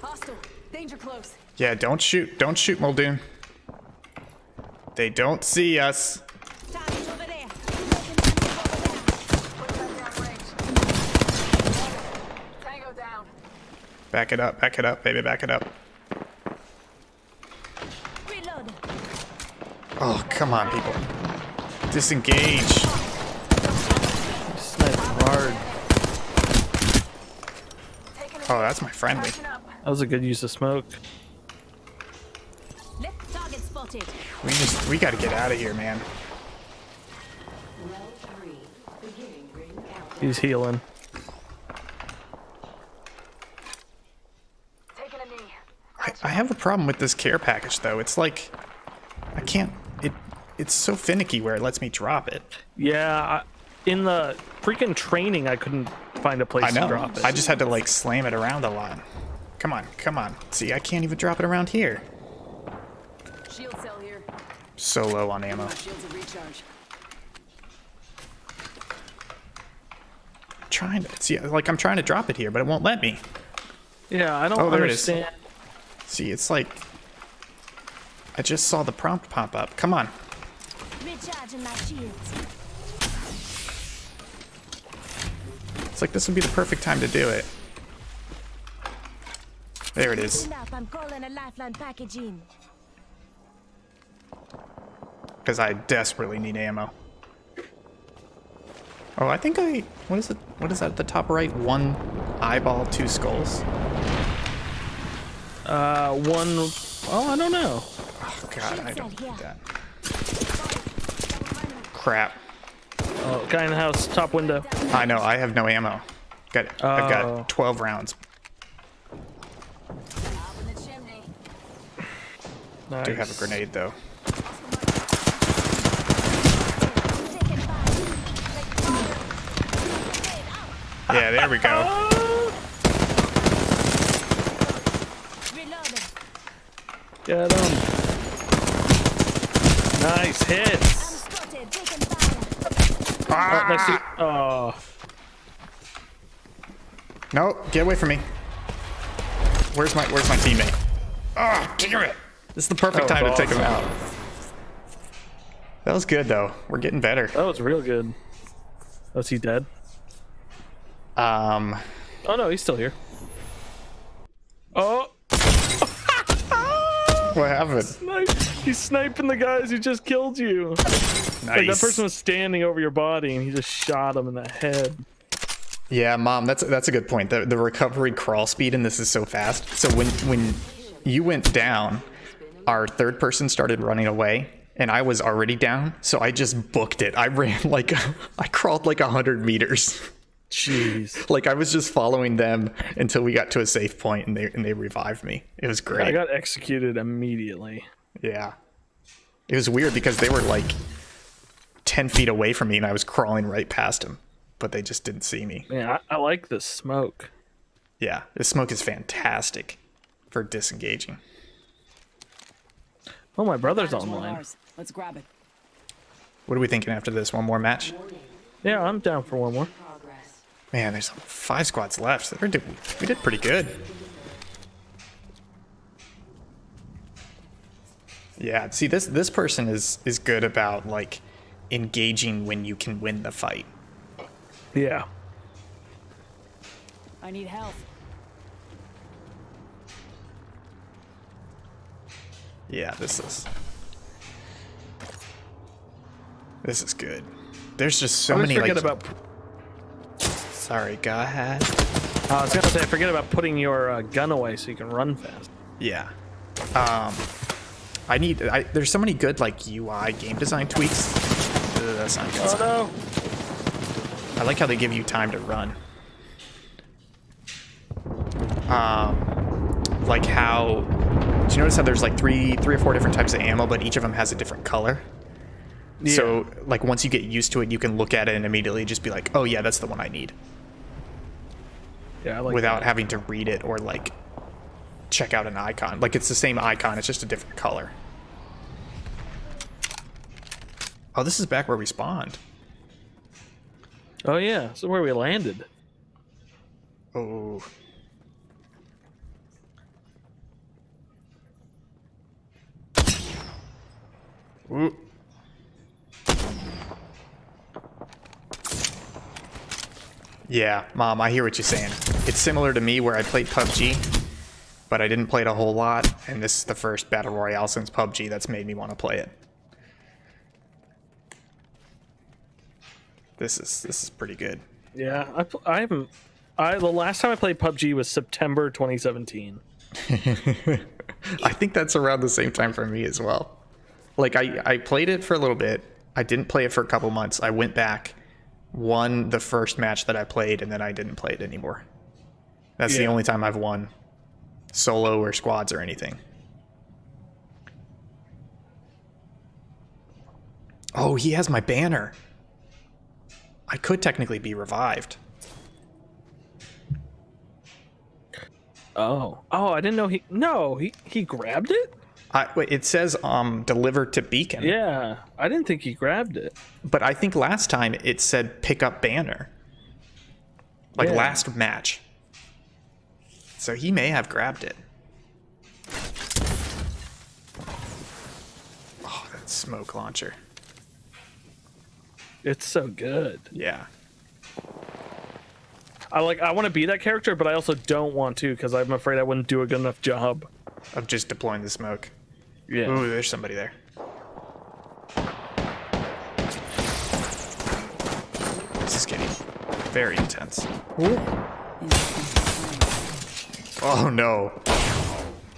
Hostile. Danger close. Yeah, don't shoot. Don't shoot, Muldoon. They don't see us. Back it up. Back it up, baby. Back it up. Reload. Oh, come on, people. Disengage. Snipe hard. Oh, that's my friendly. That was a good use of smoke. We just, we gotta get out of here, man. He's healing. I, I have a problem with this care package, though. It's like, I can't, it, it's so finicky where it lets me drop it. Yeah, I, in the freaking training, I couldn't find a place I know. to drop it. I just had to, like, slam it around a lot. Come on, come on. See, I can't even drop it around here. Shield cell here. So low on ammo. Trying to see, like I'm trying to drop it here, but it won't let me. Yeah, I don't oh, there understand. It is. See, it's like I just saw the prompt pop up. Come on. Recharging my shields. It's like this would be the perfect time to do it. There it is. I'm calling a lifeline package in. Because I desperately need ammo. Oh, I think I. What is it? What is that at the top right? One eyeball, two skulls. Uh, one. Oh, I don't know. Oh God, I don't need that. Crap. Oh, guy in the house, top window. I know. I have no ammo. Got it. Oh. I've got twelve rounds. Nice. I do have a grenade though. Yeah, there we go. Get him. Nice hits. Ah. Oh. No, get away from me. Where's my Where's my teammate? Oh, damn it! This is the perfect time to take him out. That was good though. We're getting better. That was real good. Oh, is he dead? Um. Oh no, he's still here. Oh. What happened? Snipe. He's sniping the guys who just killed you. Nice. Like that person was standing over your body, and he just shot him in the head. Yeah, mom, that's that's a good point. The the recovery crawl speed in this is so fast. So when when you went down, our third person started running away. And I was already down, so I just booked it. I ran like I crawled like a hundred meters. Jeez. Like I was just following them until we got to a safe point and they and they revived me. It was great. I got executed immediately. Yeah. It was weird because they were like ten feet away from me and I was crawling right past them, but they just didn't see me. Yeah, I, I like the smoke. Yeah, the smoke is fantastic for disengaging. Oh, my brother's online. Let's grab it. What are we thinking after this? One more match? Yeah, I'm down for one more. Man, there's five squads left. We did pretty good. Yeah, see, this this person is is good about like engaging when you can win the fight. Yeah. I need help. Yeah, this is this is good. There's just so many. Forget like, about. Sorry, go ahead. Uh, I was gonna say, forget about putting your uh, gun away so you can run fast. Yeah. Um, I need. I, there's so many good like U I game design tweaks. Uh, that's not good. Oh no. I like how they give you time to run. Um, like how. Do you notice how there's like three, three or four different types of ammo, but each of them has a different color? Yeah. So, like, once you get used to it, you can look at it and immediately just be like, oh, yeah, that's the one I need. Yeah, I like Without that. having to read it or, like, check out an icon. Like, it's the same icon, it's just a different color. Oh, this is back where we spawned. Oh, yeah, this is where we landed. Oh... Ooh. Yeah, Mom, I hear what you're saying. It's similar to me where I played P U B G, but I didn't play it a whole lot, and this is the first Battle Royale since P U B G that's made me want to play it. This is this is pretty good. Yeah, I I haven't. I the last time I played P U B G was September twenty seventeen. I think that's around the same time for me as well. Like I I played it for a little bit. I didn't play it for a couple months. I went back, won the first match that I played, and then I didn't play it anymore. That's yeah. the only time I've won solo or squads or anything. Oh, he has my banner. I could technically be revived. Oh. Oh, I didn't know he... No, he, he grabbed it? I, wait, it says um, delivered to Beacon. Yeah, I didn't think he grabbed it. But I think last time it said pick up banner. Like yeah. last match. So he may have grabbed it. Oh, that smoke launcher. It's so good. Yeah. I like. I want to be that character, but I also don't want to because I'm afraid I wouldn't do a good enough job of just deploying the smoke. Yeah. Ooh, there's somebody there. This is getting very intense. Ooh. Oh no.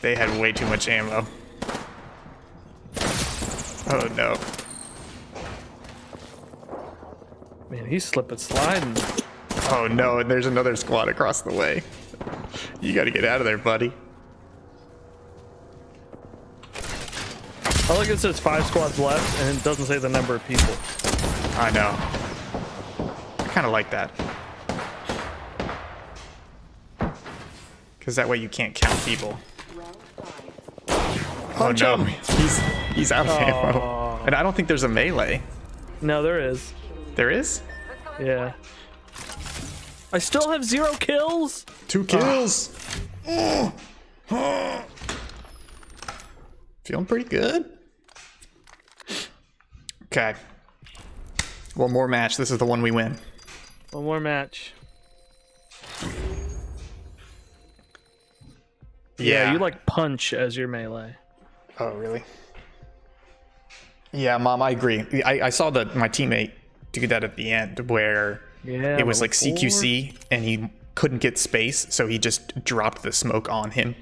They had way too much ammo. Oh no. Man, he's slipping, sliding. Oh no, and there's another squad across the way. You gotta get out of there, buddy. I like it says five squads left, and it doesn't say the number of people. I know. I kinda like that. Because that way you can't count people. Oh no, he's, he's out of ammo. And I don't think there's a melee. No, there is. There is? Yeah. I still have zero kills. Two kills. Oh. Oh. Feeling pretty good. Okay. One more match. This is the one we win. One more match. Yeah, yeah you like punch as your melee. Oh, really? Yeah, Mom, I agree. I, I saw the, my teammate do that at the end where yeah, it was like C Q C and he couldn't get space, so he just dropped the smoke on him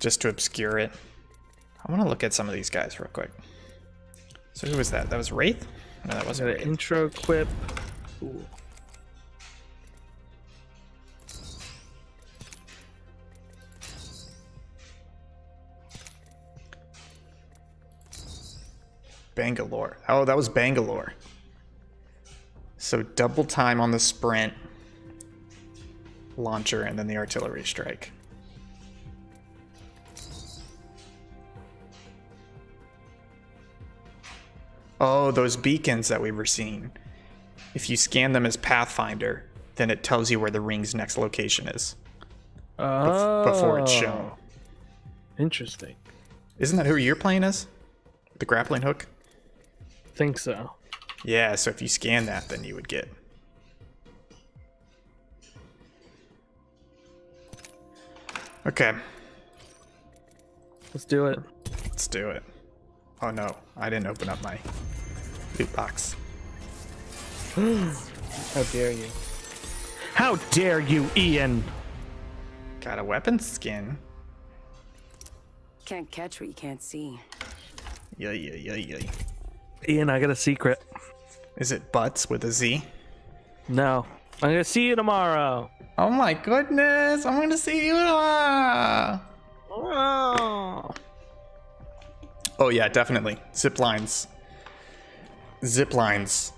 just to obscure it. I want to look at some of these guys real quick. So who was that? That was Wraith? No, that wasn't Wraith. Intro quip. Ooh. Bangalore. Oh, that was Bangalore. So double time on the sprint, launcher, and then the artillery strike. Oh, those beacons that we were seeing. If you scan them as Pathfinder, then it tells you where the ring's next location is. Oh. Bef- before it's shown. Interesting. Isn't that who you're playing as? The grappling hook? Think so. Yeah, so if you scan that, then you would get. Okay. Let's do it. Let's do it. Oh no, I didn't open up my loot box. How dare you? How dare you, Ian? Got a weapon skin. Can't catch what you can't see. Yeah, yeah, yeah, yeah. Ian, I got a secret. Is it butts with a Z? No. I'm gonna see you tomorrow. Oh my goodness! I'm gonna see you tomorrow. Oh. Oh yeah, definitely. Zip lines. Zip lines.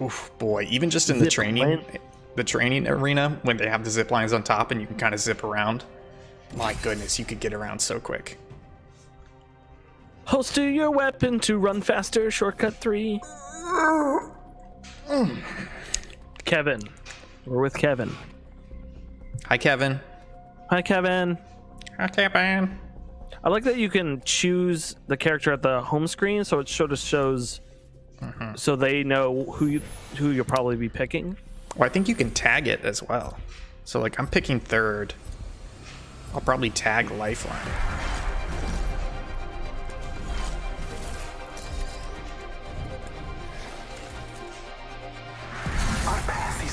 Oof, boy. Even just in the zip training, line. the training arena when they have the zip lines on top and you can kind of zip around. My goodness, you could get around so quick. Holster your weapon to run faster, shortcut three. Mm. Kevin. We're with Kevin. Hi, Kevin. Hi, Kevin. Hi, Kevin. I like that you can choose the character at the home screen, so it sort of shows mm-hmm. so they know who, you, who you'll probably be picking. Well, I think you can tag it as well. So, like, I'm picking third. I'll probably tag Lifeline.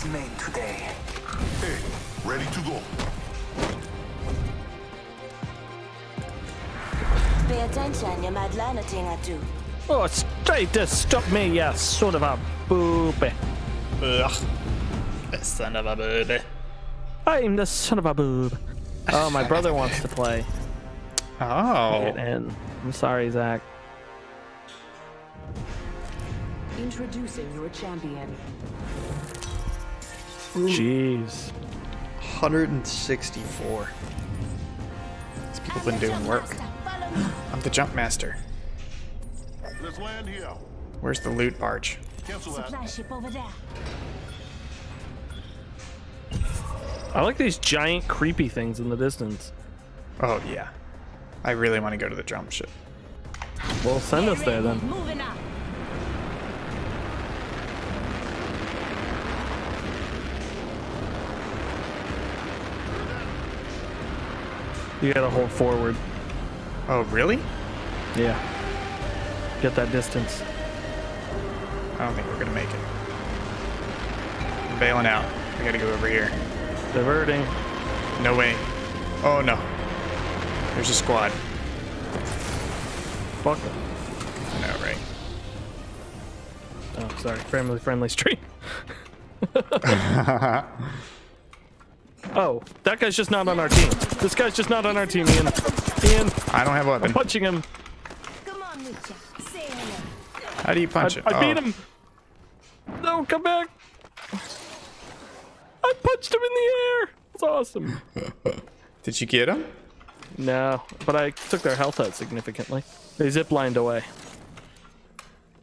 is made today. Hey, ready to go. Pay attention, you might learn a thing or two. Oh, try to stop me, you son of a booby. Ugh. Son of a boob. I'm the son of a boob. Oh, my brother wants to play. Oh. Get in. I'm sorry, Zach. Introducing your champion. Ooh. Jeez. one hundred sixty-four. These people been doing work. I'm the jump master. Let's land here. Where's the loot barge? Cancel that. Supply ship over there. I like these giant creepy things in the distance. Oh yeah. I really want to go to the jump ship. Well, send us there then. You gotta hold forward. Oh really? Yeah. Get that distance. I don't think we're gonna make it. I'm bailing out. I gotta go over here. Diverting. No way. Oh no. There's a squad. Fuck. No, right. Oh, sorry. Family friendly stream. Oh, that guy's just not on our team. This guy's just not on our team, Ian. Ian. I don't have a weapon. I'm punching him. Come on, Lucha. Say hello. How do you punch I, it? I oh. beat him. No, come back. I punched him in the air. It's awesome. Did you get him? No, but I took their health out significantly. They ziplined away.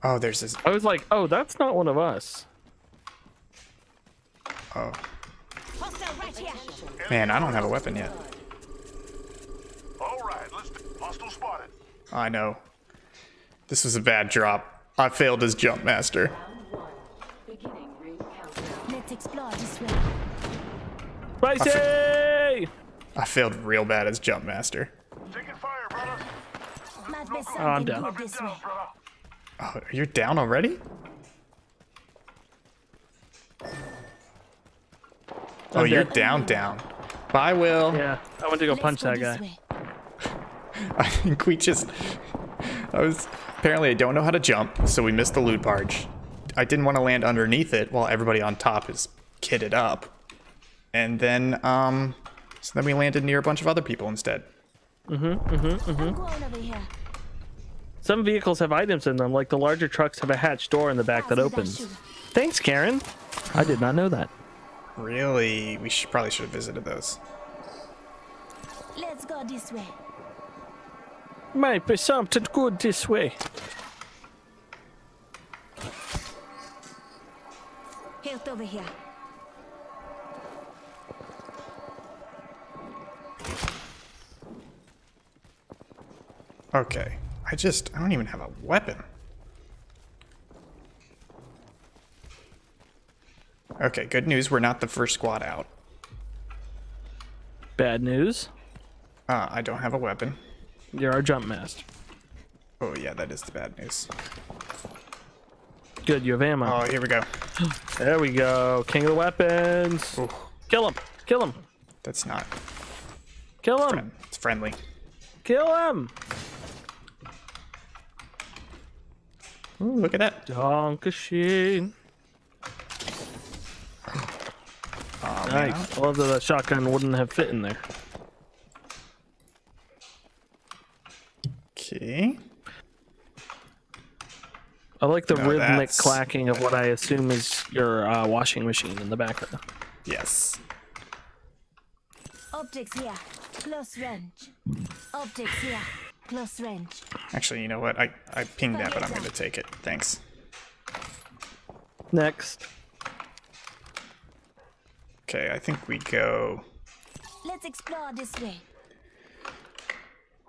Oh, there's this. I was like, oh, that's not one of us. Oh. Man, I don't have a weapon yet. All right, let's do hostile spotted. I know. This was a bad drop. I failed as jump master. Let's explore this way. Ricey! I, fa I failed real bad as jump master. Taking fire, brother. No, oh, I'm down. I'm down, brother. Oh, you're down already? I'm oh, dead. You're down, down. Bye, Will. Yeah, I went to go Let's punch go that guy. I think we just. I was apparently I don't know how to jump, so we missed the loot barge. I didn't want to land underneath it while everybody on top is kitted up. And then, um, so then we landed near a bunch of other people instead. Mm-hmm, mm-hmm, mm-hmm. Some vehicles have items in them, like the larger trucks have a hatch door in the back that opens. Thanks, Karen. I did not know that. Really? We should, probably should have visited those. Let's go this way. Might be something good this way. Health over here. Okay, I just, I don't even have a weapon. Okay, good news, we're not the first squad out. Bad news? Uh, I don't have a weapon. You're our jump master. Oh yeah, that is the bad news. Good, you have ammo. Oh, here we go. There we go. King of the weapons. Ooh. Kill him. Kill him. That's not. Kill him. Friend. It's friendly. Kill him. Ooh, look at that. Donkashin. Oh, nice. Although that shotgun wouldn't have fit in there. Okay. I like the no, rhythmic clacking of what I assume is your uh, washing machine in the background. Yes. Optics here, close range. Optics here, close range. Actually, you know what? I I pinged that, but I'm gonna take it. Thanks. Next. Okay, I think we go. Let's explore this way.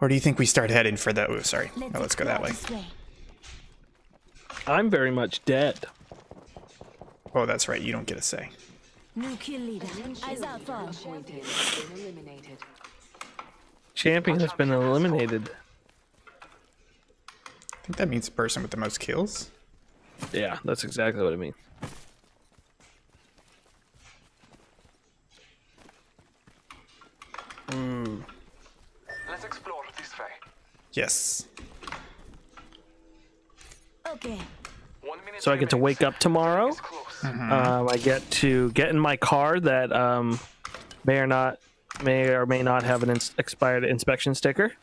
Or do you think we start heading for the? Oh, sorry. Let's no, let's go that way. way. I'm very much dead. Oh, that's right. You don't get a say. New kill leader. Eyes out for. Champion has been eliminated. I think that means the person with the most kills. Yeah, that's exactly what it means. Yes. Okay. So I get to wake up tomorrow. Mm-hmm. um, I get to get in my car that um, may or not may or may not have an ins expired inspection sticker.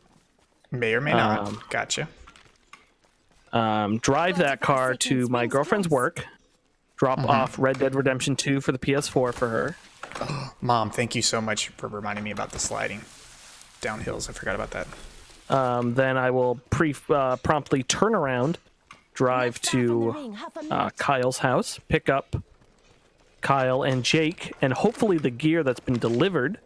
May or may not. Um, gotcha. Um, drive that car to my girlfriend's work. Drop mm-hmm. off Red Dead Redemption two for the P S four for her. Mom, thank you so much for reminding me about the sliding down hills. I forgot about that. Um, then I will pre uh, promptly turn around, drive to uh, Kyle's house, pick up Kyle and Jake, and hopefully the gear that's been delivered.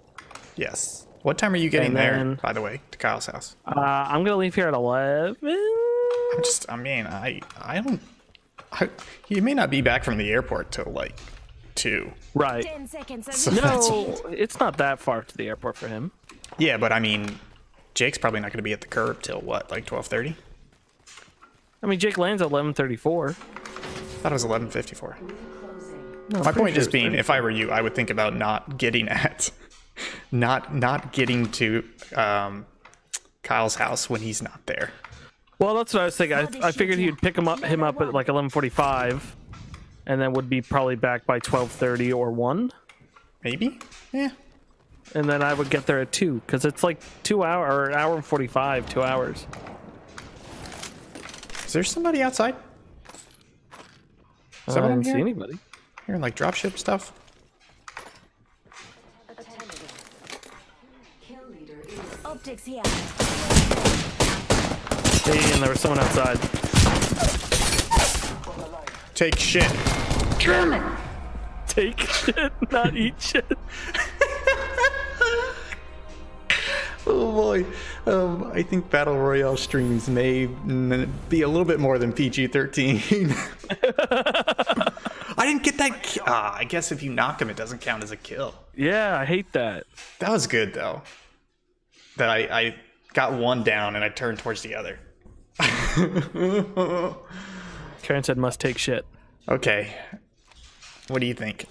Yes. What time are you getting then, there, by the way, to Kyle's house? Uh, I'm gonna leave here at eleven. I'm just. I mean, I. I don't. I, he may not be back from the airport till like two. Right. So no, it's not that far to the airport for him. Yeah, but I mean, Jake's probably not gonna be at the curb till what, like twelve thirty? I mean, Jake lands at eleven thirty-four. Thought it was eleven fifty-four. No, my point sure just being, if I were you, I would think about not getting at. Not not getting to um, Kyle's house when he's not there. Well, that's what I was thinking. I, I figured he'd pick him up him up at like eleven forty-five, and then would be probably back by twelve thirty or one. Maybe. Yeah. And then I would get there at two, because it's like two hour or an hour and forty-five, two hours. Is there somebody outside? Is I don't see anybody. Hearing like dropship stuff. Here. Hey, and there was someone outside. Take shit. German. Take shit, not eat shit. Oh boy. Um, I think Battle Royale streams may be a little bit more than P G thirteen. I didn't get that ki- ah, I guess if you knock him, it doesn't count as a kill. Yeah, I hate that. That was good though. That I, I got one down and I turned towards the other. Karen said must take shit. Okay. What do you think?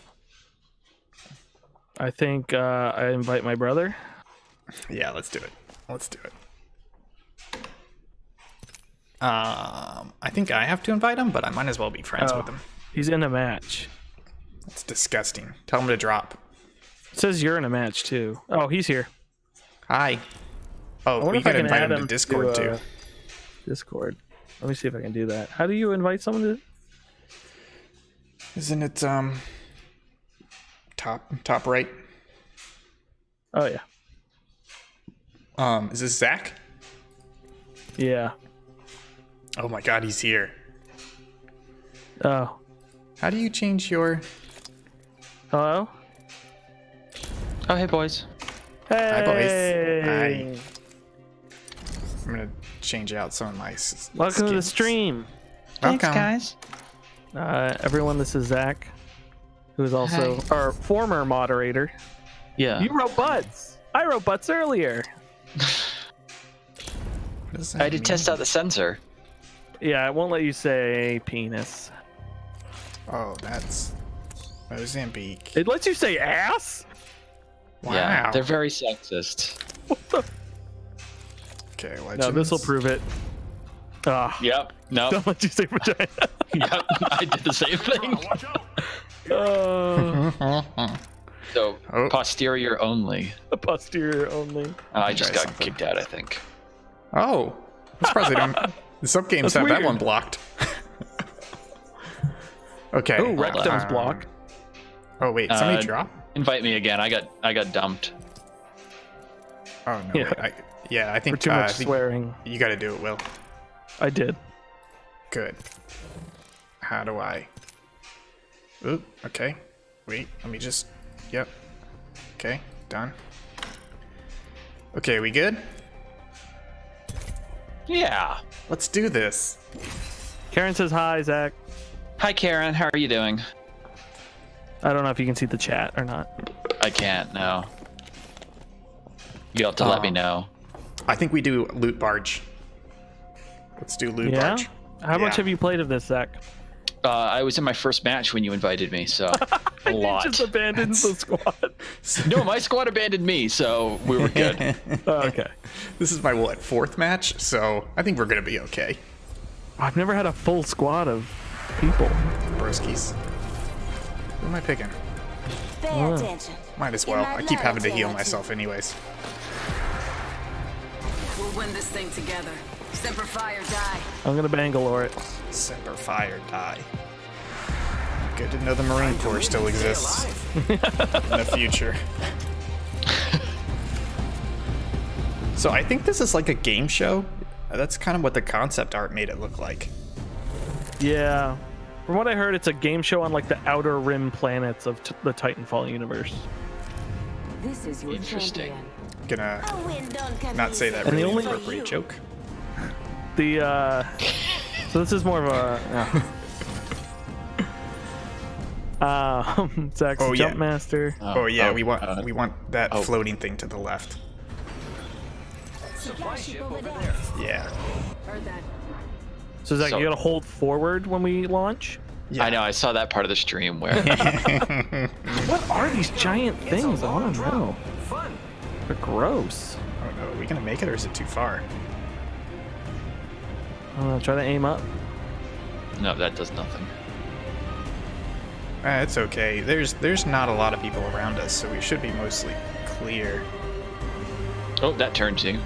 I think uh, I invite my brother. Yeah, let's do it. Let's do it. Um, I think I have to invite him, but I might as well be friends oh, with him. He's in a match. That's disgusting. Tell him to drop. It says you're in a match too. Oh, he's here. Hi. Oh, we can invite him to Discord too. Discord. Let me see if I can do that. How do you invite someone to? Isn't it um top top right? Oh yeah. Um, is this Zach? Yeah. Oh my God, he's here. Oh. How do you change your? Hello. Oh hey boys. Hey. Hi boys. Hi. I'm gonna change out some of my welcome skins. To the stream. Welcome. Thanks guys. Uh, everyone, this is Zach, who is also Hi. Our former moderator. Yeah. You wrote butts. I wrote butts earlier. I did mean? Test out the sensor. Yeah, it won't let you say penis. Oh, that's Mozambique. It lets you say ass. Wow. Yeah, they're very sexist. What the? Okay, legends. No, this will prove it. Uh, yep. No. Don't let you say vagina. Yep, I did the same thing. uh, so oh. posterior only. Posterior only. Uh, I just got something. Kicked out, I think. Oh, that's probably don't. Some games that's have weird. That one blocked. Okay. Oh, rectum's um, blocked. Oh wait, somebody uh, dropped. Invite me again. I got I got dumped. Oh no! Yeah, I, yeah, I think for too uh, much I think swearing. You got to do it, Will. I did. Good. How do I? Oop. Okay. Wait. Let me just. Yep. Okay. Done. Okay. We good? Yeah. Let's do this. Karen says hi, Zach. Hi, Karen. How are you doing? I don't know if you can see the chat or not. I can't, no. You'll have to uh, let me know. I think we do loot barge. Let's do loot yeah? barge. How yeah. much have you played of this, Zach? Uh, I was in my first match when you invited me, so a lot. You just abandoned That's... the squad. No, my squad abandoned me, so we were good. Oh, okay. This is my, what, fourth match, so I think we're going to be okay. I've never had a full squad of people. Broskies. Who am I picking? Pay attention. Might as well. I keep having to heal myself anyways. We'll win this thing together. Semper Fi or die. I'm gonna Bangalore it. Semper Fi or die. Good to know the Marine Corps still exists in the future. So I think this is like a game show. That's kind of what the concept art made it look like. Yeah. From what I heard, it's a game show on like the outer rim planets of t the Titanfall universe. This is your interesting. Gonna not say that and really the only appropriate joke. The uh, so this is more of a uh, uh Zach's oh, jump yeah. master. Oh, oh yeah, oh, we want uh, we want that oh. floating thing to the left. Supply ship over there. Yeah. Heard that. So Zach, so, you gotta hold forward when we launch? Yeah. I know, I saw that part of the stream where... What are these giant things? I don't know. They're gross. Oh no, are we gonna make it or is it too far? I don't know, try to aim up. No, that does nothing. Uh, it's okay. There's, there's not a lot of people around us, so we should be mostly clear. Oh, that turned too.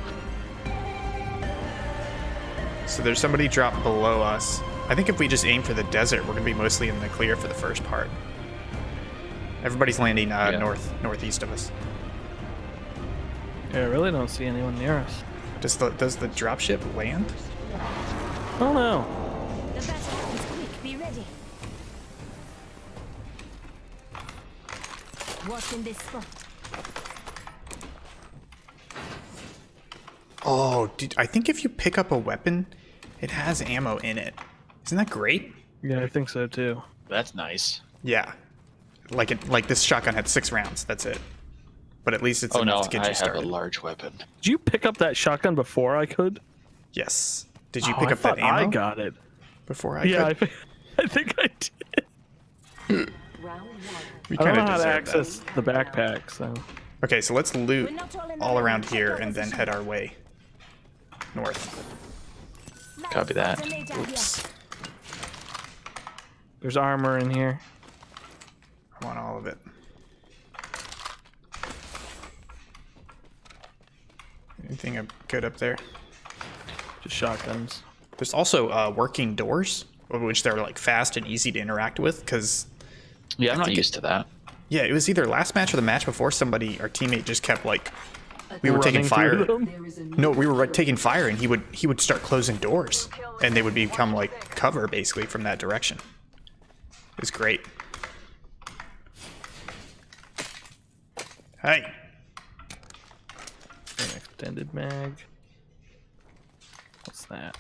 So there's somebody dropped below us. I think if we just aim for the desert, we're going to be mostly in the clear for the first part. Everybody's landing uh, yeah. north, northeast of us. Yeah, I really don't see anyone near us. Does the, does the dropship land? I don't know. The battle happens quick. Be ready. Watch in this spot. Oh, dude, I think if you pick up a weapon, it has ammo in it. Isn't that great? Yeah, I think so too. That's nice. Yeah, like it, like this shotgun had six rounds. That's it. But at least it's oh, enough no, to get I you started. Oh no, I have a large weapon. Did you pick up that shotgun before I could? Yes. Did you oh, pick I up that ammo? I got it before I yeah, could. Yeah, I, I think I did. We I don't know how to access that. the backpack, so. Okay, so let's loot all around here and then head our way north. Copy that. Oops. There's armor in here. I want all of it. Anything good up there? Just shotguns. There's also uh, working doors, which they're like fast and easy to interact with, because yeah, I'm not used to that. Yeah, it was either last match or the match before. Somebody, our teammate, just kept like we were Running taking fire. No, we were taking fire, and he would he would start closing doors, and they would become like cover basically from that direction. It was great. Hey, an extended mag. What's that?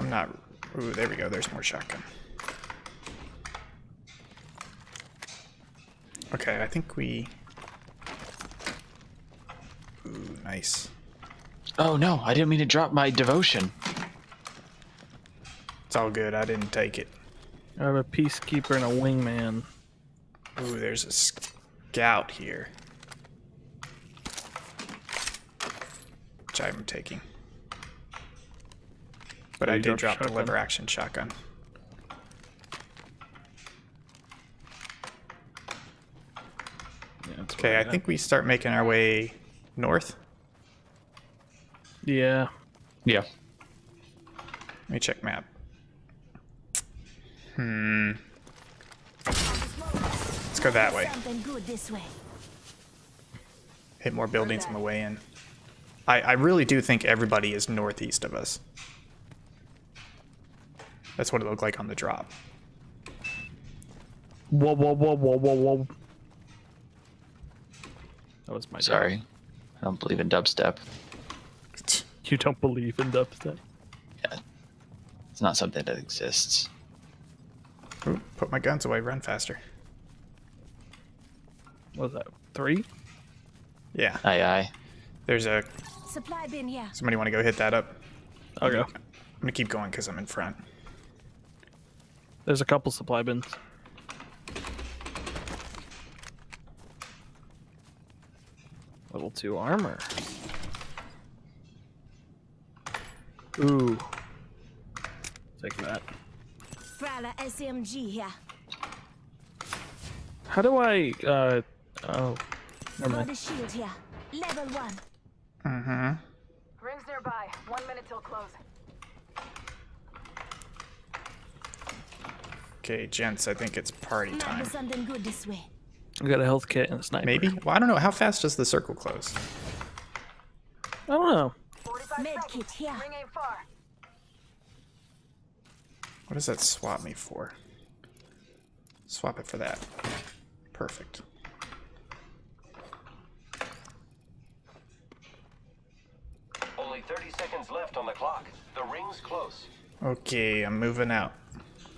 I'm not. Ooh, there we go. There's more shotgun. Okay, I think we. Ooh, nice. Oh no! I didn't mean to drop my devotion. It's all good. I didn't take it. I have a peacekeeper and a wingman. Ooh, there's a scout here, which I'm taking. But I did drop the lever action shotgun. Yeah, okay, I think we start making our way north. Yeah. Yeah. Let me check map. Hmm. Let's go that way. Hit more buildings on the way in. I, I really do think everybody is northeast of us. That's what it looked like on the drop. Whoa, whoa, whoa, whoa, whoa, whoa. That was my Sorry. Job. I don't believe in dubstep. You don't believe in dubstep? Yeah. It's not something that exists. Ooh, put my guns away. Run faster. What was that? Three? Yeah. Aye, aye. There's a Supply bin here. Somebody want to go hit that up? I'll go. I'm gonna keep going because I'm in front. There's a couple supply bins. Level two armor. Ooh. Take that. Frala S M G here. How do I? Uh, oh. Never mind. Got a shield here. Level one. Mm-hmm. Rings nearby. One minute till close. Okay, gents, I think it's party time. Something good this way. We got a health kit and a sniper. Maybe? Well, I don't know. How fast does the circle close? I don't know. Med kit here. What does that swap me for? Swap it for that. Perfect. Only thirty seconds left on the clock. The ring's close. Okay, I'm moving out.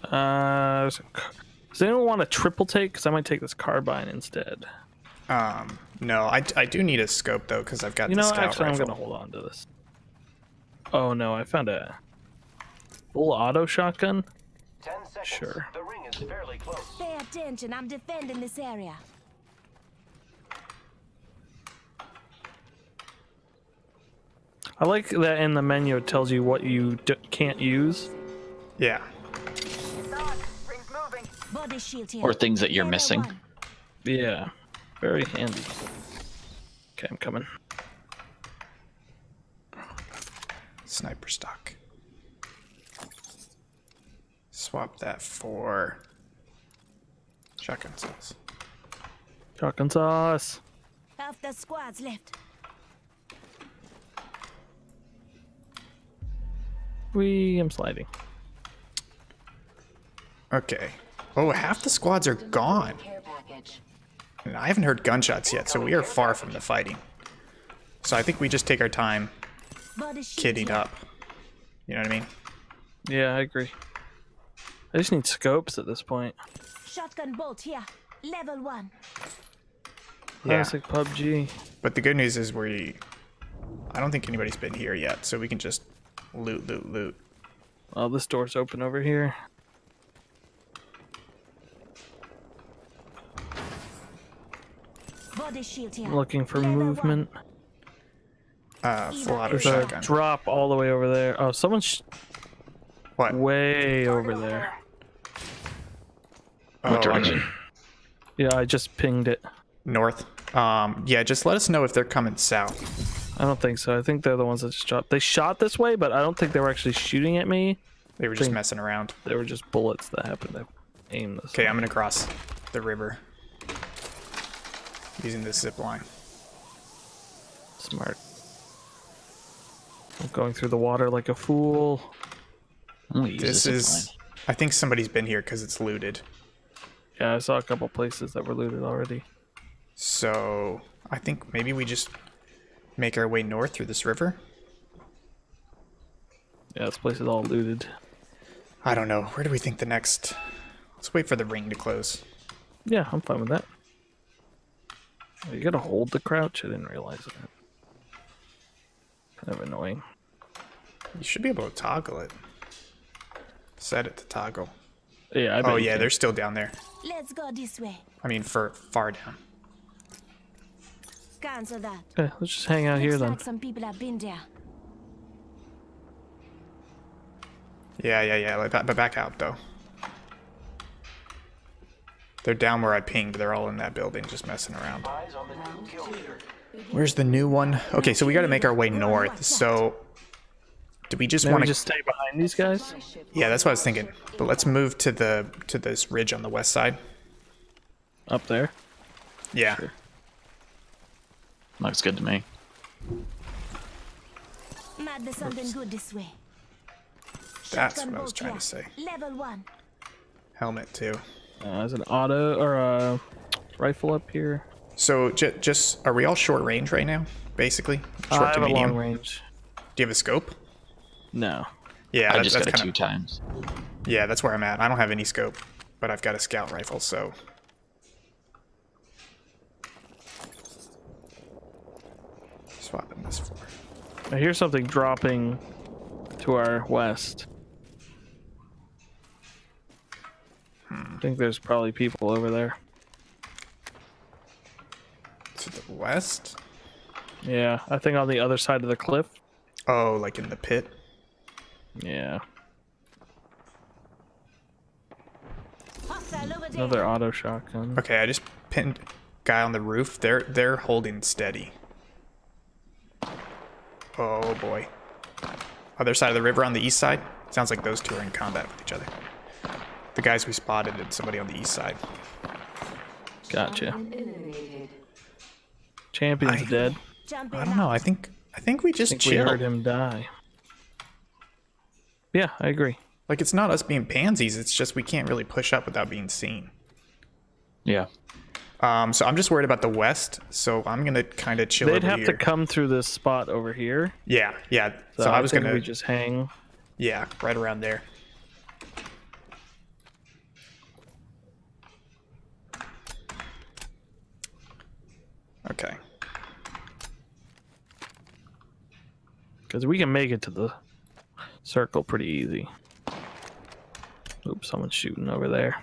Uh, does anyone want a triple take? Because I might take this carbine instead. Um, no, I, I do need a scope though, because I've got you know, the scout actually, rifle. I'm gonna hold on to this. Oh no, I found a full auto shotgun. ten seconds. Sure. The ring is fairly close. Pay attention, I'm defending this area. I like that in the menu it tells you what you d can't use. Yeah. Or things that you're missing. Yeah, very handy. Okay, I'm coming. Sniper stock. Swap that for shotgun sauce. Shotgun sauce. Half the squad's left. We am sliding. Okay. Oh, half the squads are gone. And I haven't heard gunshots yet, so we are far from the fighting. So I think we just take our time kitting up. You know what I mean? Yeah, I agree. I just need scopes at this point. Shotgun bolt here. Level one. Classic yeah. P U B G. But the good news is we... I don't think anybody's been here yet, so we can just loot, loot, loot. Well, this door's open over here. Looking for movement. Uh, full auto shotgun. Drop all the way over there. Oh, someone's sh what? Way over there. Oh, what direction? Yeah, I just pinged it. North. Um, yeah, just let us know if they're coming south. I don't think so. I think they're the ones that just dropped. They shot this way, but I don't think they were actually shooting at me. They were just messing around. They were just bullets that happened to aim this. Okay, I'm gonna cross the river. Using this zip line. Smart. I'm going through the water like a fool. This is... I think somebody's been here because it's looted. Yeah, I saw a couple places that were looted already. So, I think maybe we just make our way north through this river? Yeah, this place is all looted. I don't know. Where do we think the next... Let's wait for the ring to close. Yeah, I'm fine with that. You gotta hold the crouch? I didn't realize that. Kind of annoying. You should be able to toggle it. Set it to toggle. Yeah. I oh yeah, they're still down there. Let's go this way. I mean, for far down. Cancel that. Okay, let's just hang out Looks here then. Like some people have been there. Yeah, yeah, yeah. Like that, but back out though. They're down where I pinged. They're all in that building just messing around. Where's the new one? Okay, so we got to make our way north. So do we just want to just stay behind these guys? Yeah, that's what I was thinking. But let's move to the to this ridge on the west side. Up there? Yeah. Sure. Looks good to me. Might be something good this way. That's what I was trying to say. Level one. Helmet too. Uh, there's an auto or a rifle up here. So j just are we all short range right now? Basically, short I have to medium a long range. Do you have a scope? No. Yeah, I that, just that's got it kinda, two times. Yeah, that's where I'm at. I don't have any scope, but I've got a scout rifle. So swapping this for I hear something dropping to our west. Hmm. I think there's probably people over there. To the west? Yeah, I think on the other side of the cliff. Oh, like in the pit? Yeah. Another auto shotgun. Okay, I just pinned guy on the roof. They're they're holding steady. Oh boy. Other side of the river on the east side? Sounds like those two are in combat with each other. The guys we spotted and somebody on the east side. Gotcha. Champion's I, dead. I don't know. I think I think we just I think we heard him die. Yeah, I agree. Like, it's not us being pansies, it's just we can't really push up without being seen. Yeah. Um, so I'm just worried about the west, so I'm going to kind of chill They'd over here. They'd have to come through this spot over here. Yeah, yeah. So, so I, I was going to... just hang. Yeah, right around there. Okay. Because we can make it to the circle pretty easy. Oops, someone's shooting over there.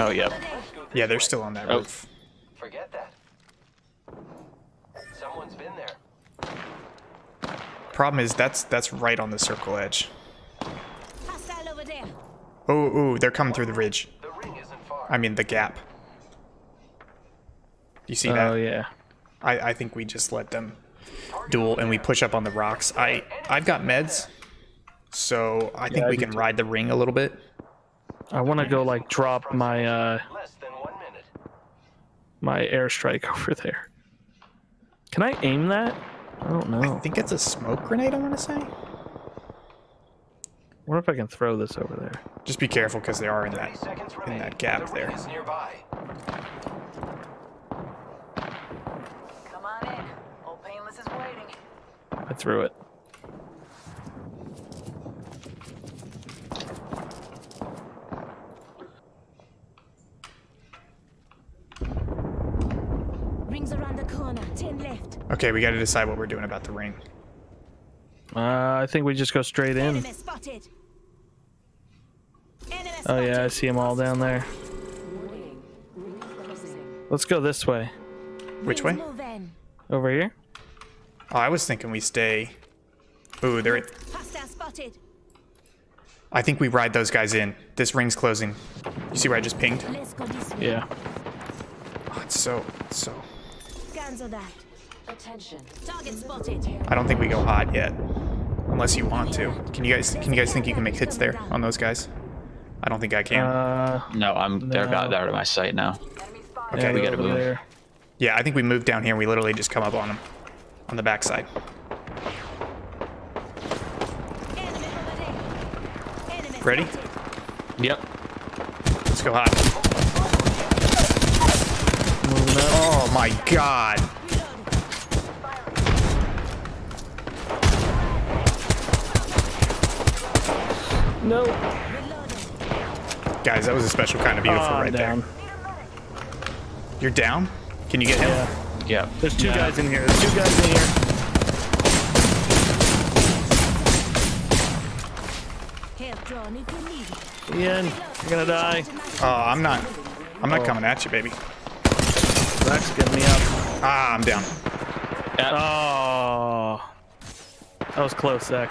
Oh, yeah. Yeah, they're still on that oh. roof. Forget that. Someone's been there. Problem is, that's that's right on the circle edge. Oh, ooh, they're coming through the ridge. The ring isn't far. I mean, the gap. You see that? Oh, yeah. I, I think we just let them duel and we push up on the rocks. I, I've got meds, so I think yeah, we can ride the ring a little bit. I want to go like drop my uh, my airstrike over there. Can I aim that? I don't know. I think it's a smoke grenade, I want to say. I wonder if I can throw this over there. Just be careful because they are in that, in that gap there. I threw it. Rings around the corner, ten left. Okay, we got to decide what we're doing about the ring. Uh, I think we just go straight in. Enemy spotted. Enemy spotted. Oh yeah, I see them all down there. Let's go this way. Which way? Over here. Oh, I was thinking we stay. Ooh, they're. I think we ride those guys in. This ring's closing. You see where I just pinged? Yeah. Oh, it's so it's so. I don't think we go hot yet, unless you want to. Can you guys? Can you guys think you can make hits there on those guys? I don't think I can. Uh, no, I'm. They're no. Got, they're out of my sight now. Okay, yeah, we gotta move. There. Yeah, I think we moved down here. And we literally just come up on them. On the backside. Ready? Yep. Let's go hot. Oh my god. No. Guys, that was a special kind of beautiful oh, right down. there. You're down? Can you get him? Yeah. Yeah. There's two yeah. guys in here. There's two guys in here. Ian, you're gonna die. Oh, I'm not. I'm not oh. coming at you, baby. Zach's getting me up. Ah, I'm down. Yep. Oh. That was close, Zach.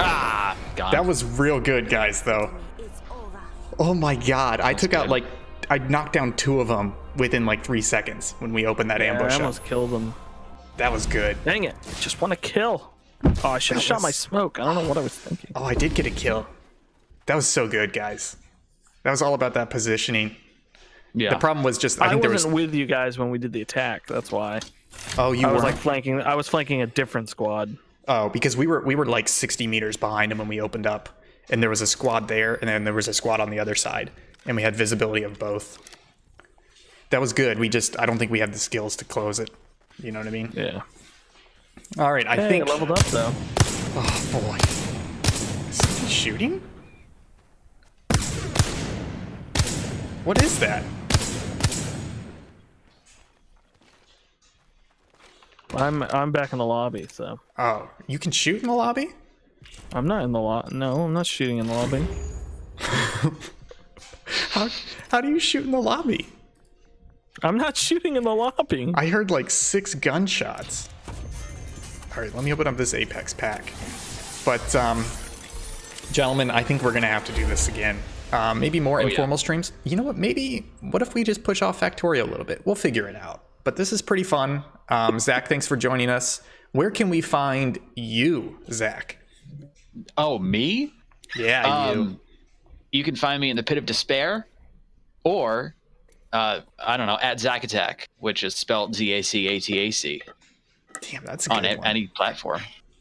Ah. God. That was real good, guys, though. Oh my god. I took good. out like. I knocked down two of them within like three seconds when we opened that yeah, ambush. I almost up. killed them. That was good. Dang it. I just want to kill. Oh, I should have shot was... my smoke. I don't know what I was thinking. Oh, I did get a kill. That was so good, guys. That was all about that positioning. Yeah. The problem was just I, I think there was... wasn't with you guys when we did the attack. That's why. Oh, you I were was like flanking. I was flanking a different squad. Oh, because we were we were like sixty meters behind them when we opened up, and there was a squad there, and then there was a squad on the other side. And we had visibility of both. That was good. We just, I don't think we have the skills to close it. You know what I mean? Yeah. All right, I hey, think... I leveled up, though. Oh, boy. Is he shooting? What is that? I'm I'm back in the lobby, so. Oh, you can shoot in the lobby? I'm not in the lobby. No, I'm not shooting in the lobby. how how do you shoot in the lobby? I'm not shooting in the lobby. I heard like six gunshots. All right, let me open up this Apex pack. But um, gentlemen, I think we're gonna have to do this again. Uh, maybe more oh, informal yeah. streams. You know what? Maybe what if we just push off Factorio a little bit? We'll figure it out. But this is pretty fun. Um, Zach, thanks for joining us. Where can we find you, Zach? Oh, me? Yeah, um, you. You can find me in the Pit of Despair, or uh, I don't know, at Zach Attack, which is spelled Z A C A T A C. Damn, that's a good on one. Any platform.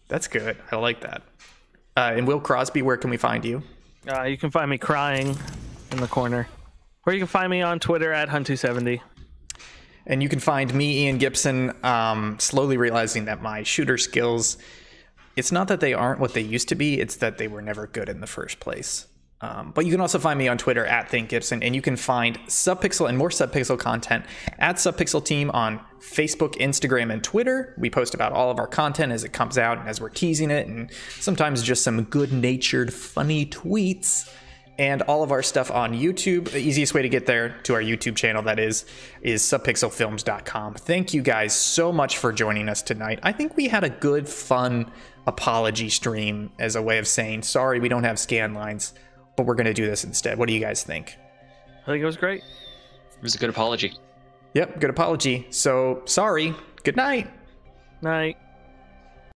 That's good. I like that. Uh, and Will Crosby, where can we find you? Uh, you can find me crying in the corner, or you can find me on Twitter at Hunt two seventy. And you can find me, Ian Gibson, um, slowly realizing that my shooter skills, it's not that they aren't what they used to be, it's that they were never good in the first place. Um, but you can also find me on Twitter at ThinkGibson, and you can find SubPixel and more SubPixel content at SubPixel Team on Facebook, Instagram, and Twitter. We post about all of our content as it comes out and as we're teasing it, and sometimes just some good-natured, funny tweets. And all of our stuff on YouTube. The easiest way to get there to our YouTube channel, that is, is subpixel films dot com. Thank you guys so much for joining us tonight. I think we had a good, fun apology stream as a way of saying, sorry, we don't have scan lines, but we're going to do this instead. What do you guys think? I think it was great. It was a good apology. Yep, good apology. So, sorry. Good night. Night.